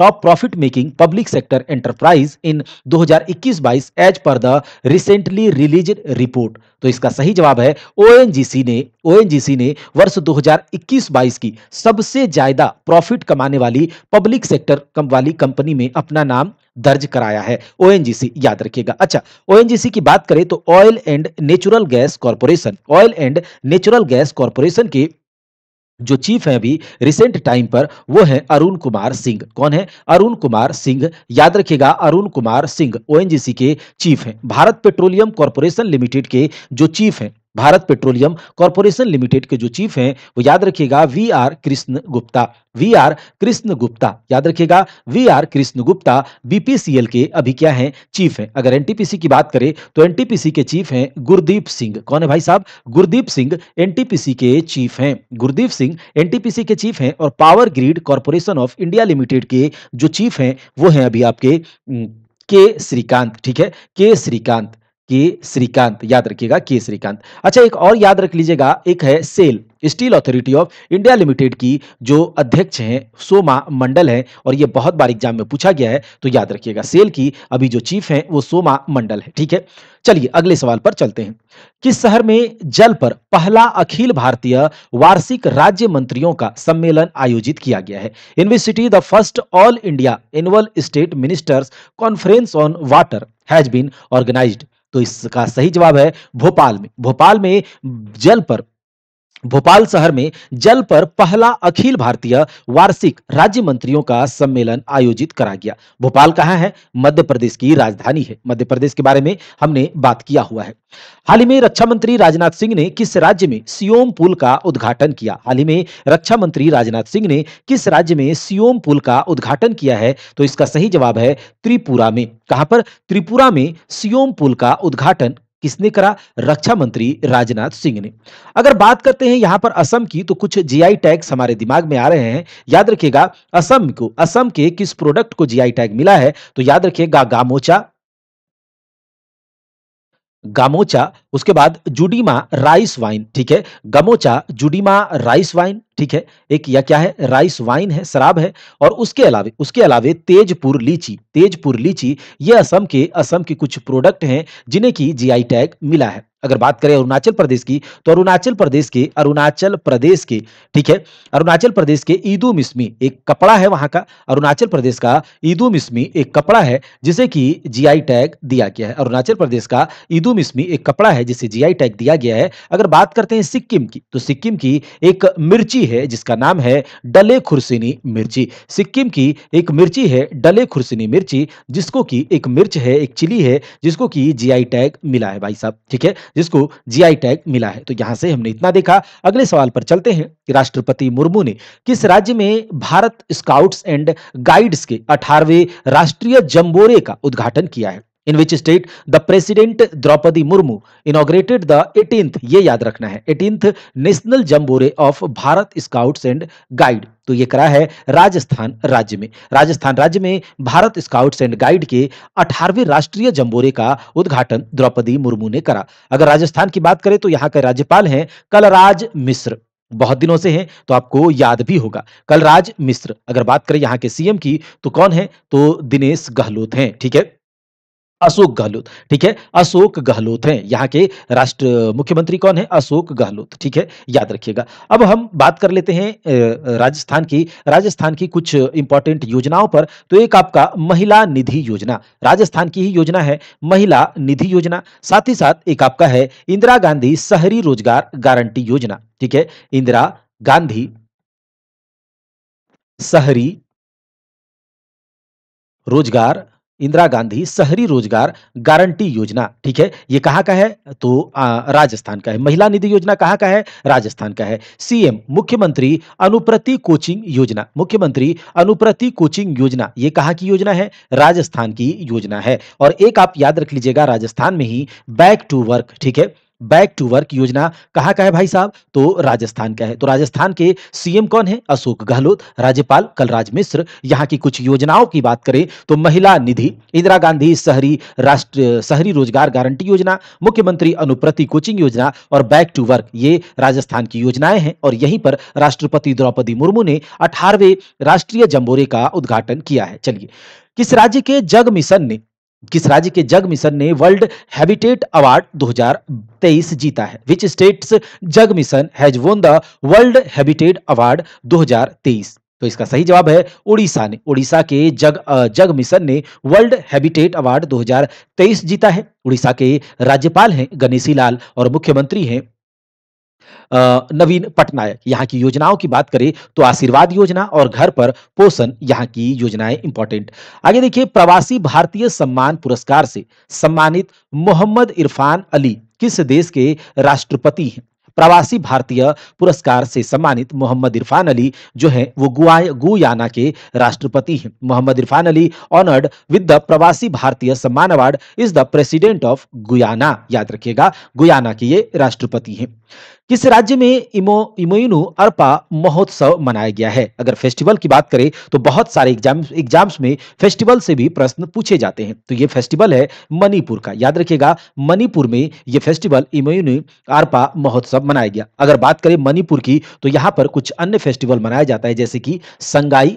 top profit making public sector enterprise in दो हज़ार इक्कीस बाईस as per the recently released report? तो इसका सही जवाब है ओएनजीसी ने ओएनजीसी ने वर्ष दो हज़ार इक्कीस बाईस की सबसे ज्यादा प्रॉफिट कमाने वाली पब्लिक सेक्टर वाली कंपनी में अपना नाम दर्ज कराया है, ओएनजीसी याद रखिएगा। अच्छा, ओएनजीसी की बात करें तो oil and natural Gas Corporation Oil and natural Gas Corporation के जो चीफ है अभी रिसेंट टाइम पर वो है अरुण कुमार सिंह। कौन है? अरुण कुमार सिंह, याद रखिएगा, अरुण कुमार सिंह ओएनजीसी के चीफ हैं। भारत पेट्रोलियम कॉर्पोरेशन लिमिटेड के जो चीफ हैं भारत पेट्रोलियम कॉर्पोरेशन लिमिटेड के जो चीफ हैं वो याद रखिएगा V R Krishna Gupta V R Krishna Gupta याद रखिएगा V R Krishna Gupta BPCL के अभी क्या हैं? चीफ हैं। अगर एनटीपीसी की बात करें तो एनटीपीसी के चीफ हैं गुरदीप सिंह। कौन है भाई साहब? गुरदीप सिंह एनटीपीसी के चीफ हैं गुरदीप सिंह एनटीपीसी के चीफ हैं। और power Grid Corporation of India limited के जो चीफ हैं वो हैं अभी आपके के श्रीकांत, ठीक है, के श्रीकांत के श्रीकांत याद रखिएगा के श्रीकांत। अच्छा, एक और याद रख लीजिएगा, एक है SAIL steel authority of India limited की जो अध्यक्ष हैं सोमा मंडल है, और ये बहुत बार एग्जाम में पूछा गया है तो याद रखिएगा सेल की अभी जो चीफ हैं वो सोमा मंडल है, ठीक है। चलिए अगले सवाल पर चलते हैं। किस शहर में जल पर पहला अखिल भारतीय वार्षिक राज्य मंत्रियों का सम्मेलन आयोजित किया गया है? In which city the first all India annual state ministers conference on water has been organised. तो इसका सही जवाब है भोपाल में भोपाल में जल पर भोपाल शहर में जल पर पहला अखिल भारतीय वार्षिक राज्य मंत्रियों का सम्मेलन आयोजित करा गया। भोपाल कहाँ है? मध्य प्रदेश की राजधानी है। मध्य प्रदेश के बारे में हमने बात किया हुआ है। हाल ही में रक्षा मंत्री राजनाथ सिंह ने किस राज्य में सियोम पुल का उद्घाटन किया? हाल ही में रक्षा मंत्री राजनाथ सिंह ने किस राज्य में सियोम पुल का उद्घाटन किया है? तो इसका सही जवाब है त्रिपुरा में। कहां पर? त्रिपुरा में सियोम पुल का उद्घाटन किसने करा? रक्षा मंत्री राजनाथ सिंह ने। अगर बात करते हैं यहां पर असम की तो कुछ जीआई टैग्स हमारे दिमाग में आ रहे हैं। याद रखिएगा असम को असम के किस प्रोडक्ट को जीआई टैग मिला है? तो याद रखिएगा गामोचा गामोचा उसके बाद जुडीमा राइस वाइन, ठीक है, गामोचा जुडीमा राइस वाइन, ठीक है, एक या क्या है राइस वाइन है, शराब है। और उसके अलावे उसके अलावे तेजपुर लीची तेजपुर लीची ये असम के असम के कुछ प्रोडक्ट हैं जिन्हें की जीआई टैग मिला है। अगर बात करें अरुणाचल प्रदेश की तो अरुणाचल प्रदेश के अरुणाचल प्रदेश के ठीक है अरुणाचल प्रदेश के ईदू मिस्मी एक कपड़ा है वहां का अरुणाचल प्रदेश का ईदू मिस्मी एक कपड़ा है जिसे कि जीआई टैग दिया गया है। अरुणाचल प्रदेश का ईदू मिस्मी एक कपड़ा है जिसे जीआई टैग दिया गया है। अगर बात करते हैं सिक्किम की तो सिक्किम की एक मिर्ची है जिसका नाम है डले खुर्सिनी मिर्ची। सिक्किम की एक मिर्ची है डले खुर्सिनी मिर्ची जिसको की एक मिर्च है एक चिली है जिसको की जीआई टैग मिला है भाई साहब, ठीक है, जिसको जीआई टैग मिला है। तो यहां से हमने इतना देखा। अगले सवाल पर चलते हैं। राष्ट्रपति मुर्मू ने किस राज्य में भारत स्काउट्स एंड गाइड्स के अठारहवें राष्ट्रीय जंबोरे का उद्घाटन किया है? In which state the president Draupadi Murmu inaugurated the eighteenth ये याद रखना है eighteenth national jamboree of Bharat scouts and guide. तो ये करा है राजस्थान राज्य में राजस्थान राज्य में भारत स्काउट्स एंड गाइड के अठारहवें राष्ट्रीय जंबोरे का उद्घाटन द्रौपदी मुर्मू ने करा। अगर राजस्थान की बात करें तो यहाँ के राज्यपाल हैं कलराज मिश्र, बहुत दिनों से हैं तो आपको याद भी होगा कलराज मिश्र। अगर बात करें यहाँ के सीएम की तो कौन है? तो दिनेश गहलोत हैं, ठीक है, अशोक गहलोत, ठीक है, अशोक गहलोत हैं यहाँ के राष्ट्र मुख्यमंत्री। कौन है? अशोक गहलोत, ठीक है, याद रखिएगा। अब हम बात कर लेते हैं राजस्थान की, राजस्थान की कुछ इंपॉर्टेंट योजनाओं पर। तो एक आपका महिला निधि योजना, राजस्थान की ही योजना है महिला निधि योजना। साथ ही साथ एक आपका है इंदिरा गांधी शहरी रोजगार गारंटी योजना, ठीक है, इंदिरा गांधी शहरी रोजगार, इंदिरा गांधी शहरी रोजगार गारंटी योजना, ठीक है, ये कहाँ का है? तो आ, राजस्थान का है। महिला निधि योजना कहाँ का है? राजस्थान का है। सीएम मुख्यमंत्री अनुप्रति कोचिंग योजना, मुख्यमंत्री अनुप्रति कोचिंग योजना, ये कहाँ की योजना है? राजस्थान की योजना है। और एक आप याद रख लीजिएगा, राजस्थान में ही बैक टू वर्क, ठीक है, बैक टू वर्क योजना कहाँ का है भाई साहब? तो राजस्थान का है। तो राजस्थान के सीएम कौन है? अशोक गहलोत। राज्यपाल कलराज मिश्र। यहाँ की कुछ योजनाओं की बात करें तो महिला निधि, इंदिरा गांधी शहरी राष्ट्र शहरी रोजगार गारंटी योजना, मुख्यमंत्री अनुप्रति कोचिंग योजना और बैक टू वर्क, ये राजस्थान की योजनाएं हैं। और यहीं पर राष्ट्रपति द्रौपदी मुर्मू ने अठारहवें राष्ट्रीय जम्बोरे का उद्घाटन किया है। चलिए, किस राज्य के जग मिशन ने किस राज्य के जग मिशन ने वर्ल्ड हैबिटेट अवार्ड दो हज़ार तेईस जीता है? Which states Jaga mission has won the world habitat award दो हज़ार तेईस? तो इसका सही जवाब है उड़ीसा ने। उड़ीसा के जग जग मिशन ने वर्ल्ड हैबिटेट अवार्ड दो हज़ार तेईस जीता है। उड़ीसा के राज्यपाल हैं गणेशीलाल और मुख्यमंत्री हैं नवीन पटनायक। यहाँ की योजनाओं की बात करें तो आशीर्वाद योजना और घर पर पोषण, यहाँ की योजनाएं इंपॉर्टेंट। आगे देखिए, प्रवासी भारतीय सम्मान पुरस्कार से सम्मानित मोहम्मद इरफान अली किस देश के राष्ट्रपति हैं? प्रवासी भारतीय पुरस्कार से सम्मानित मोहम्मद इरफान अली जो हैं वो गुआ गुयाना के राष्ट्रपति हैं। Mohammad Irfan Ali honoured with the Pravasi Bharatiya Samman award is the president of Guyana. याद रखिएगा, गुयाना के ये राष्ट्रपति हैं। किस राज्य में इमो इमोइनू अरपा महोत्सव मनाया गया है? अगर फेस्टिवल की बात करें तो बहुत सारे एग्जाम एग्जाम्स में फेस्टिवल से भी प्रश्न पूछे जाते हैं। तो ये फेस्टिवल है मणिपुर का। याद रखिएगा, मणिपुर में ये फेस्टिवल इमोइनू अरपा महोत्सव मनाया गया। अगर बात करें मणिपुर की तो यहाँ पर कुछ अन्य फेस्टिवल मनाया जाता है, जैसे कि संगाई,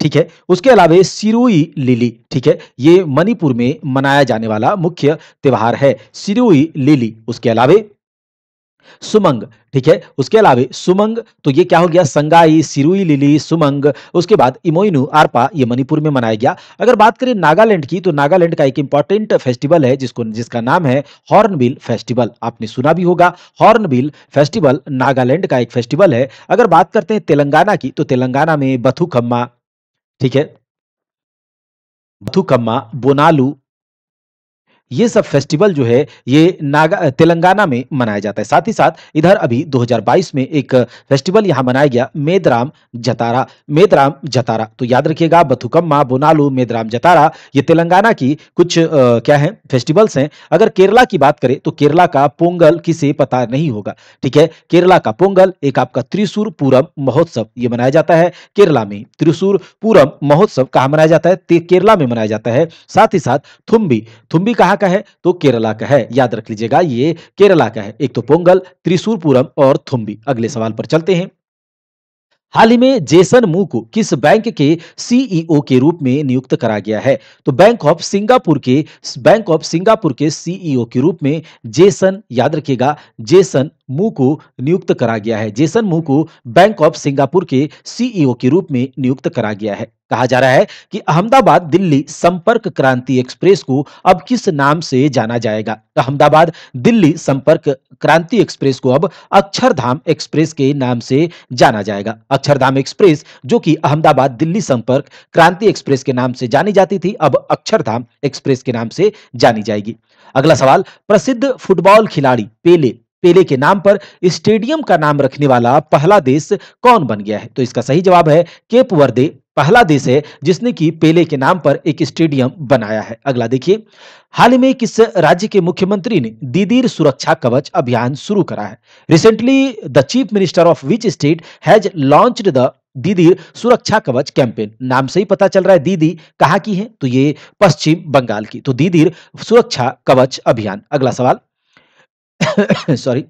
ठीक है, उसके अलावा सिरुई लिली, ठीक है, ये मणिपुर में मनाया जाने वाला मुख्य त्योहार है, सिरुई लिली। उसके अलावा सुमंग, ठीक है, उसके अलावा सुमंग, तो ये क्या हो गया? संगाई, सिरुई लिली, सुमंग, उसके बाद इमोइनू आरपा, ये मणिपुर में मनाया गया। अगर बात करें नागालैंड की तो नागालैंड का एक इंपॉर्टेंट फेस्टिवल है जिसको जिसका नाम है हॉर्नबिल फेस्टिवल। आपने सुना भी होगा हॉर्नबिल फेस्टिवल, नागालैंड का एक फेस्टिवल है। अगर बात करते हैं तेलंगाना की तो तेलंगाना में बथुकम्मा, ठीक है, बथुकम्मा, बोनालू, ये सब फेस्टिवल जो है ये नागा तेलंगाना में मनाया जाता है। साथ ही साथ इधर अभी दो हज़ार बाईस में एक फेस्टिवल यहाँ मनाया गया, मेदराम जतारा, मेदराम जतारा। तो याद रखिएगा, बथुकम्मा, बोनालू, मेदराम जतारा, ये तेलंगाना की कुछ आ, क्या है फेस्टिवल्स हैं। अगर केरला की बात करें तो केरला का पोंगल किसे पता नहीं होगा, ठीक है, केरला का पोंगल, एक आपका त्रिशूर पूरम महोत्सव, ये मनाया जाता है केरला में। त्रिशूर पूरम महोत्सव कहाँ मनाया जाता है? केरला में मनाया जाता है। साथ ही साथ थुम्बी, थुम्बी कहाँ का है? तो केरला का है। याद रख लीजिएगा, ये केरला का है। एक तो पोंगल, त्रिशूर पूरम और थुम्बी। अगले सवाल पर चलते हैं। हाल ही में जेसन मू को किस बैंक के सीईओ के रूप में नियुक्त करा गया है? तो बैंक ऑफ सिंगापुर के बैंक ऑफ सिंगापुर के सीईओ के रूप में जेसन, याद रखिएगा, जेसन मू को नियुक्त करा गया है। जेसन मू को बैंक ऑफ सिंगापुर के सीईओ के रूप में नियुक्त करा गया है। कहा जा रहा है कि अहमदाबाद दिल्ली संपर्क क्रांति एक्सप्रेस को अब किस नाम से जाना जाएगा? अहमदाबाद दिल्ली संपर्क क्रांति एक्सप्रेस को अब अक्षरधाम एक्सप्रेस के नाम से जाना जाएगा। अक्षरधाम एक्सप्रेस जो कि अहमदाबाद दिल्ली संपर्क क्रांति एक्सप्रेस के नाम से जानी जाती थी, अब अक्षरधाम एक्सप्रेस के नाम से जानी जाएगी। अगला सवाल, प्रसिद्ध फुटबॉल खिलाड़ी पेले पेले के नाम पर स्टेडियम का नाम रखने वाला पहला देश कौन बन गया है? तो इसका सही जवाब है केप वर्दे पहला देश है जिसने की पेले के नाम पर एक स्टेडियम बनाया है। अगला देखिए, हाल ही में किस राज्य के मुख्यमंत्री ने दीदीर सुरक्षा कवच अभियान शुरू करा है? Recently the chief minister of which state has launched the Didir Suraksha कवच कैंपेन। नाम से ही पता चल रहा है दीदी कहाँ की है, तो ये पश्चिम बंगाल की, तो दीदीर सुरक्षा कवच अभियान। अगला सवाल सॉरी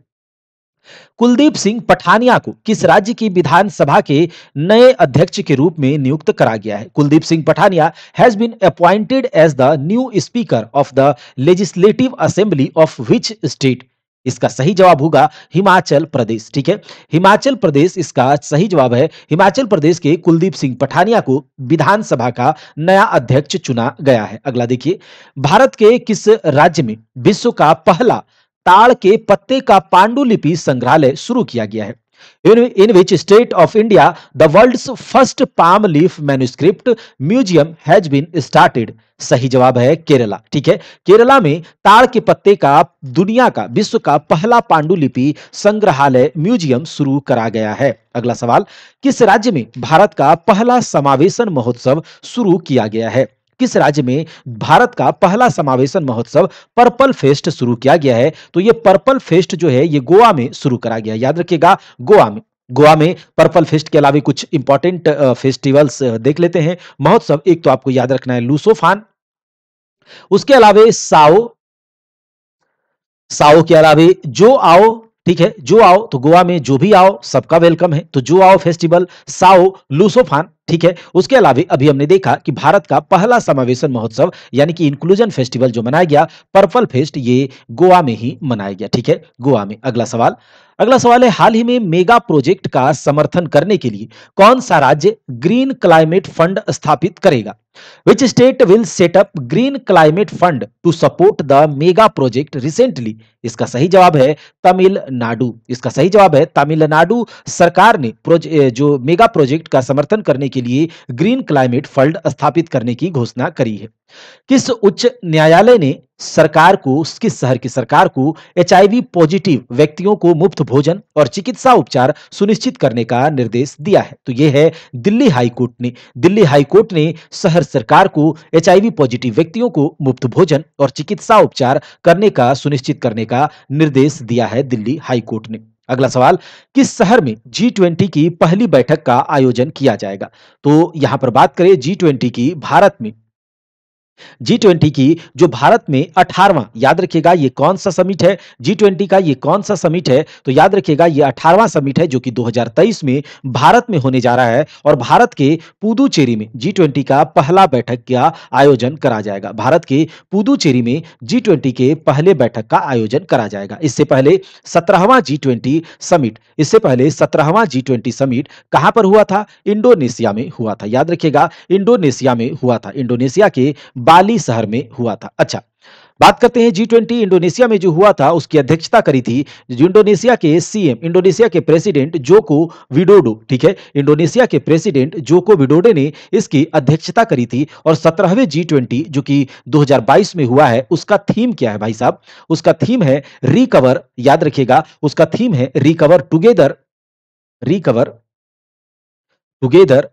कुलदीप सिंह पठानिया को किस राज्य की विधानसभा के नए अध्यक्ष के रूप में नियुक्त करा गया है? Kuldeep Singh Pathania has been appointed as the new speaker of the legislative assembly of which state? इसका सही जवाब होगा हिमाचल प्रदेश। ठीक है, हिमाचल प्रदेश इसका सही जवाब है। हिमाचल प्रदेश के कुलदीप सिंह पठानिया को विधानसभा का नया अध्यक्ष चुना गया है। अगला देखिए, भारत के किस राज्य में विश्व का पहला ताड़ के पत्ते का पांडुलिपि संग्रहालय शुरू किया गया है? In which state of India the world's first palm leaf manuscript museum has been started? सही जवाब है केरला। ठीक है, केरला में ताड़ के पत्ते का दुनिया का विश्व का पहला पांडुलिपि संग्रहालय म्यूजियम शुरू करा गया है। अगला सवाल, किस राज्य में भारत का पहला समावेशन महोत्सव शुरू किया गया है? किस राज्य में भारत का पहला समावेशन महोत्सव पर्पल फेस्ट शुरू किया गया है? तो ये पर्पल फेस्ट जो है ये गोवा में शुरू करा गया है। याद रखिएगा, गोवा में गोवा में पर्पल फेस्ट के अलावा कुछ इंपॉर्टेंट फेस्टिवल्स देख लेते हैं महोत्सव। एक तो आपको याद रखना है लुसोफान, उसके अलावा साओ साओ के अलावा जो आओ। ठीक है, जो आओ तो गोवा में जो भी आओ सबका वेलकम है, तो जो आओ फेस्टिवल, साओ, लुसोफान। ठीक है, उसके अलावा अभी हमने देखा कि भारत का पहला समावेशन महोत्सव यानी कि इंक्लूजन फेस्टिवल जो मनाया गया पर्पल फेस्ट, ये गोवा में ही मनाया गया। ठीक है, गोवा में। अगला सवाल अगला सवाल है, हाल ही में मेगा प्रोजेक्ट का समर्थन करने के लिए कौन सा राज्य ग्रीन क्लाइमेट फंड स्थापित करेगा? Which state will set up green climate fund to support the mega project recently? इसका सही जवाब है तमिलनाडु। इसका सही जवाब है तमिलनाडु सरकार ने प्रोजे, जो मेगा प्रोजेक्ट का समर्थन करने के लिए ग्रीन क्लाइमेट फंड स्थापित करने की घोषणा करी है। किस उच्च न्यायालय ने सरकार को किस शहर की सरकार को एचआईवी पॉजिटिव व्यक्तियों को मुफ्त भोजन और चिकित्सा उपचार सुनिश्चित करने का निर्देश दिया है? तो यह है दिल्ली हाईकोर्ट ने दिल्ली हाईकोर्ट ने शहर सरकार को एचआईवी पॉजिटिव व्यक्तियों को मुफ्त भोजन और चिकित्सा उपचार करने का सुनिश्चित करने का निर्देश दिया है दिल्ली हाईकोर्ट ने। अगला सवाल, किस शहर में जी ट्वेंटी की पहली बैठक का आयोजन किया जाएगा? तो यहां पर बात करें जी ट्वेंटी की, भारत में जी ट्वेंटी की जो भारत में अठारवां, याद रखिएगा ये कौन सा समिट है, जी ट्वेंटी का ये कौन सा समिट है? तो याद रखिएगा ये अठारवां समिट है जो कि दो हज़ार तेईस में भारत में होने जा रहा है और भारत के पुदुचेरी में जी ट्वेंटी का पहला बैठक का आयोजन करा जाएगा। भारत के पुदुचेरी में जी ट्वेंटी के पहले बैठक का आयोजन करा जाएगा। इससे पहले सत्रहवां जी ट्वेंटी समिट इससे पहले सत्रहवां जी ट्वेंटी समिट कहां पर हुआ था? इंडोनेशिया में हुआ था। याद रखिएगा इंडोनेशिया में हुआ था, इंडोनेशिया के बाली शहर में हुआ था। अच्छा, बात करते हैं जी ट्वेंटी इंडोनेशिया में जो हुआ था उसकी अध्यक्षता करी थी इंडोनेशिया के सीएम इंडोनेशिया के प्रेसिडेंट जोको विडोडो। ठीक है, इंडोनेशिया के प्रेसिडेंट जोको विडोडो ने इसकी अध्यक्षता करी थी। और सत्रहवें जी ट्वेंटी जो कि दो हज़ार बाईस में हुआ है उसका थीम क्या है भाई साहब? उसका थीम है रिकवर। याद रखिएगा उसका थीम है रिकवर टुगेदर, रिकवर टुगेदर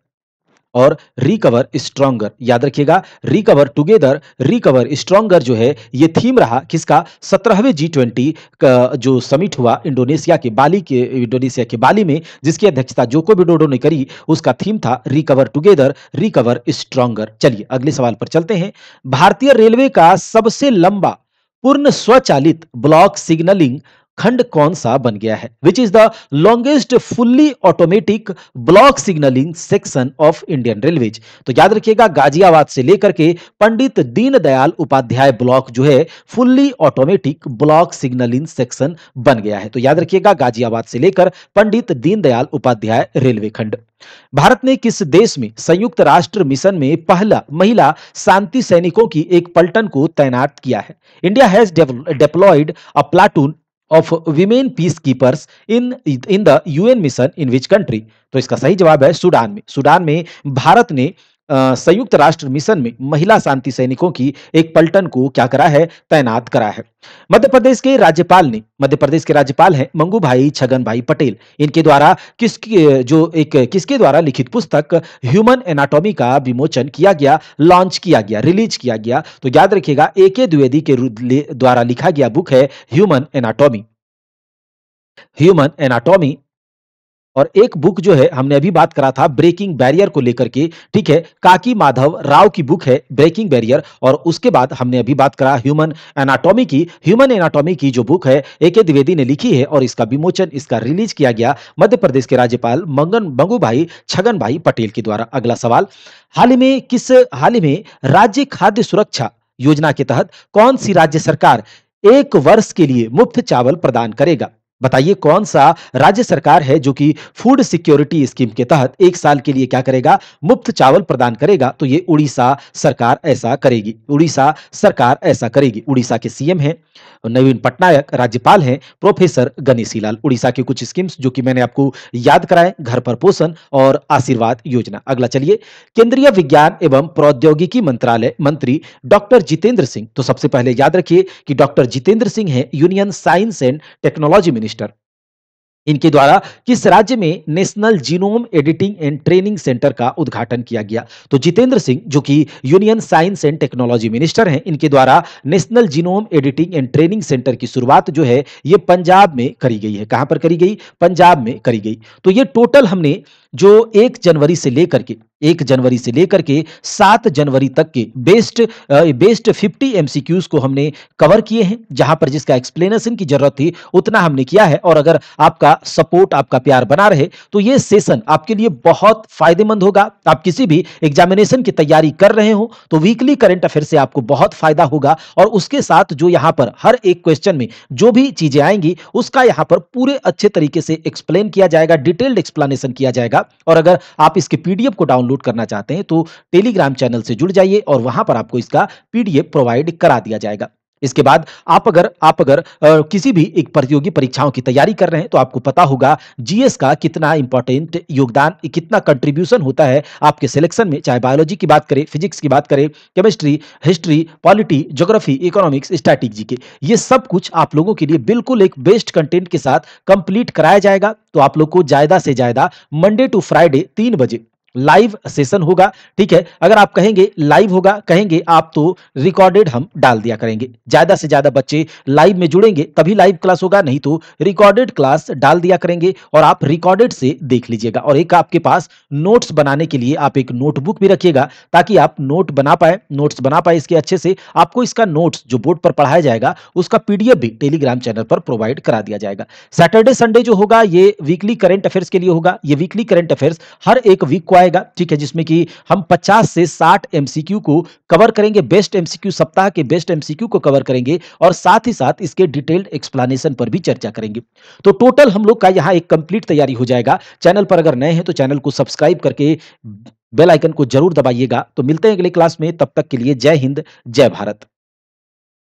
और रिकवर स्ट्रॉन्गर। याद रखिएगा रिकवर टुगेदर, रिकवर स्ट्रॉन्गर जो है ये थीम रहा किसका? सत्रहवें जी ट्वेंटी का जो समिट हुआ इंडोनेशिया के बाली के इंडोनेशिया के बाली में जिसकी अध्यक्षता जोको विडोडो ने करी, उसका थीम था रिकवर टुगेदर, रिकवर स्ट्रॉन्गर। चलिए अगले सवाल पर चलते हैं। भारतीय रेलवे का सबसे लंबा पूर्ण स्वचालित ब्लॉक सिग्नलिंग खंड कौन सा बन गया है? Which is the longest fully automatic block signalling section of Indian railways? तो याद रखिएगा गाजियाबाद से लेकर के पंडित दीनदयाल उपाध्याय ब्लॉक जो है fully automatic block signalling section बन गया है। तो याद रखिएगा गाजियाबाद से लेकर पंडित दीनदयाल उपाध्याय रेलवे खंड। भारत ने किस देश में संयुक्त राष्ट्र मिशन में पहला महिला शांति सैनिकों की एक पलटन को तैनात किया है? India has deployed a platoon of women peace keepers in in the UN mission in which country? तो इसका सही जवाब है सूडान में। सूडान में भारत ने संयुक्त राष्ट्र मिशन में महिला शांति सैनिकों की एक पलटन को क्या करा है? तैनात करा है। मध्य प्रदेश के राज्यपाल ने मध्य प्रदेश के राज्यपाल हैं मंगूभाई छगनभाई पटेल, इनके द्वारा किसके जो एक किसके द्वारा लिखित पुस्तक ह्यूमन एनाटॉमी का विमोचन किया गया, लॉन्च किया गया, रिलीज किया गया? तो याद रखिएगा ए के द्विवेदी के द्वारा लिखा गया बुक है ह्यूमन एनाटॉमी ह्यूमन एनाटॉमी और एक बुक जो है हमने अभी बात करा था ब्रेकिंग बैरियर को लेकर के, ठीक है, काकी माधव राव की बुक है ब्रेकिंग बैरियर। और उसके बाद हमने अभी बात करा ह्यूमन एनाटॉमी की। ह्यूमन एनाटॉमी की जो बुक है ए के द्विवेदी ने लिखी है और इसका विमोचन, इसका रिलीज किया गया मध्य प्रदेश के राज्यपाल मंगन मंगूभाई छगनभाई पटेल के द्वारा। अगला सवाल, हाल ही में किस हाल ही में राज्य खाद्य सुरक्षा योजना के तहत कौन सी राज्य सरकार एक वर्ष के लिए मुफ्त चावल प्रदान करेगा? बताइए कौन सा राज्य सरकार है जो कि फूड सिक्योरिटी स्कीम के तहत एक साल के लिए क्या करेगा, मुफ्त चावल प्रदान करेगा? तो ये उड़ीसा सरकार ऐसा करेगी, उड़ीसा सरकार ऐसा करेगी। उड़ीसा के सीएम हैं नवीन पटनायक, राज्यपाल हैं प्रोफेसर गणेशीलाल। उड़ीसा के कुछ स्कीम्स जो कि मैंने आपको याद कराए, घर पर पोषण और आशीर्वाद योजना। अगला चलिए, केंद्रीय विज्ञान एवं प्रौद्योगिकी मंत्रालय मंत्री डॉक्टर जितेंद्र सिंह। तो सबसे पहले याद रखिए कि डॉक्टर जितेंद्र सिंह है union science and technology minister. इनके द्वारा किस राज्य में national genome editing and training centre का उद्घाटन किया गया? तो जितेंद्र सिंह जो कि union science and technology minister हैं, इनके द्वारा national genome editing and training centre की शुरुआत जो है ये पंजाब में करी गई है। कहां पर करी गई? पंजाब में करी गई। तो ये टोटल हमने जो एक जनवरी से लेकर के एक जनवरी से लेकर के सात जनवरी तक के बेस्ट बेस्ट फिफ्टी एमसीक्यूज को हमने कवर किए हैं, जहां पर जिसका एक्सप्लेनेशन की जरूरत थी उतना हमने किया है। और अगर आपका सपोर्ट, आपका प्यार बना रहे तो ये सेशन आपके लिए बहुत फायदेमंद होगा। आप किसी भी एग्जामिनेशन की तैयारी कर रहे हो तो वीकली करंट अफेयर से आपको बहुत फायदा होगा। और उसके साथ जो यहां पर हर एक क्वेश्चन में जो भी चीजें आएंगी उसका यहां पर पूरे अच्छे तरीके से एक्सप्लेन किया जाएगा, डिटेल्ड एक्सप्लेनेशन किया जाएगा। और अगर आप इसके पीडीएफ को डाउनलोड करना चाहते हैं तो टेलीग्राम चैनल से जुड़ जाइए और वहां पर आपको इसका पीडीएफ प्रोवाइड करा दिया जाएगा। इसके बाद आप अगर आप अगर आ, किसी भी एक प्रतियोगी परीक्षाओं की तैयारी कर रहे हैं तो आपको पता होगा जीएस का कितना इंपॉर्टेंट योगदान, कितना कंट्रीब्यूशन होता है आपके सिलेक्शन में। चाहे बायोलॉजी की बात करें, फिजिक्स की बात करें, chemistry, history, polity, geography, economics, strategy के, ये सब कुछ आप लोगों के लिए बिल्कुल एक बेस्ट कंटेंट के साथ कंप्लीट कराया जाएगा। तो आप लोग को ज्यादा से ज्यादा मंडे टू फ्राइडे तीन बजे लाइव सेशन होगा, ठीक है। अगर आप कहेंगे लाइव होगा, कहेंगे आप, तो रिकॉर्डेड हम डाल दिया करेंगे। ज्यादा से ज्यादा बच्चे लाइव में जुड़ेंगे तभी लाइव क्लास होगा, नहीं तो रिकॉर्डेड क्लास डाल दिया करेंगे और आप रिकॉर्डेड से देख लीजिएगा। और एक आपके पास नोट्स बनाने के लिए आप एक नोटबुक भी रखिएगा ताकि आप नोट बना पाए नोट्स बना पाए इसके अच्छे से। आपको इसका नोट्स जो बोर्ड पर पढ़ाया जाएगा उसका पीडीएफ भी टेलीग्राम चैनल पर प्रोवाइड करा दिया जाएगा। सैटरडे संडे जो होगा ये वीकली करंट अफेयर्स के लिए होगा। ये वीकली करंट अफेयर्स हर एक वीक को, ठीक है, जिसमें कि हम पचास से साठ एमसीक्यू को कवर करेंगे, बेस्ट एमसीक्यू, सप्ताह के बेस्ट एमसीक्यू को कवर करेंगे और साथ ही साथ इसके डिटेल्ड एक्सप्लेनेशन पर भी चर्चा करेंगे। तो टोटल हम लोग का यहां एक कंप्लीट तैयारी हो जाएगा। चैनल पर अगर नए हैं तो चैनल को सब्सक्राइब करके बेल आइकन को जरूर दबाइएगा। तो मिलते हैं अगले क्लास में, तब तक के लिए जय हिंद, जय भारत।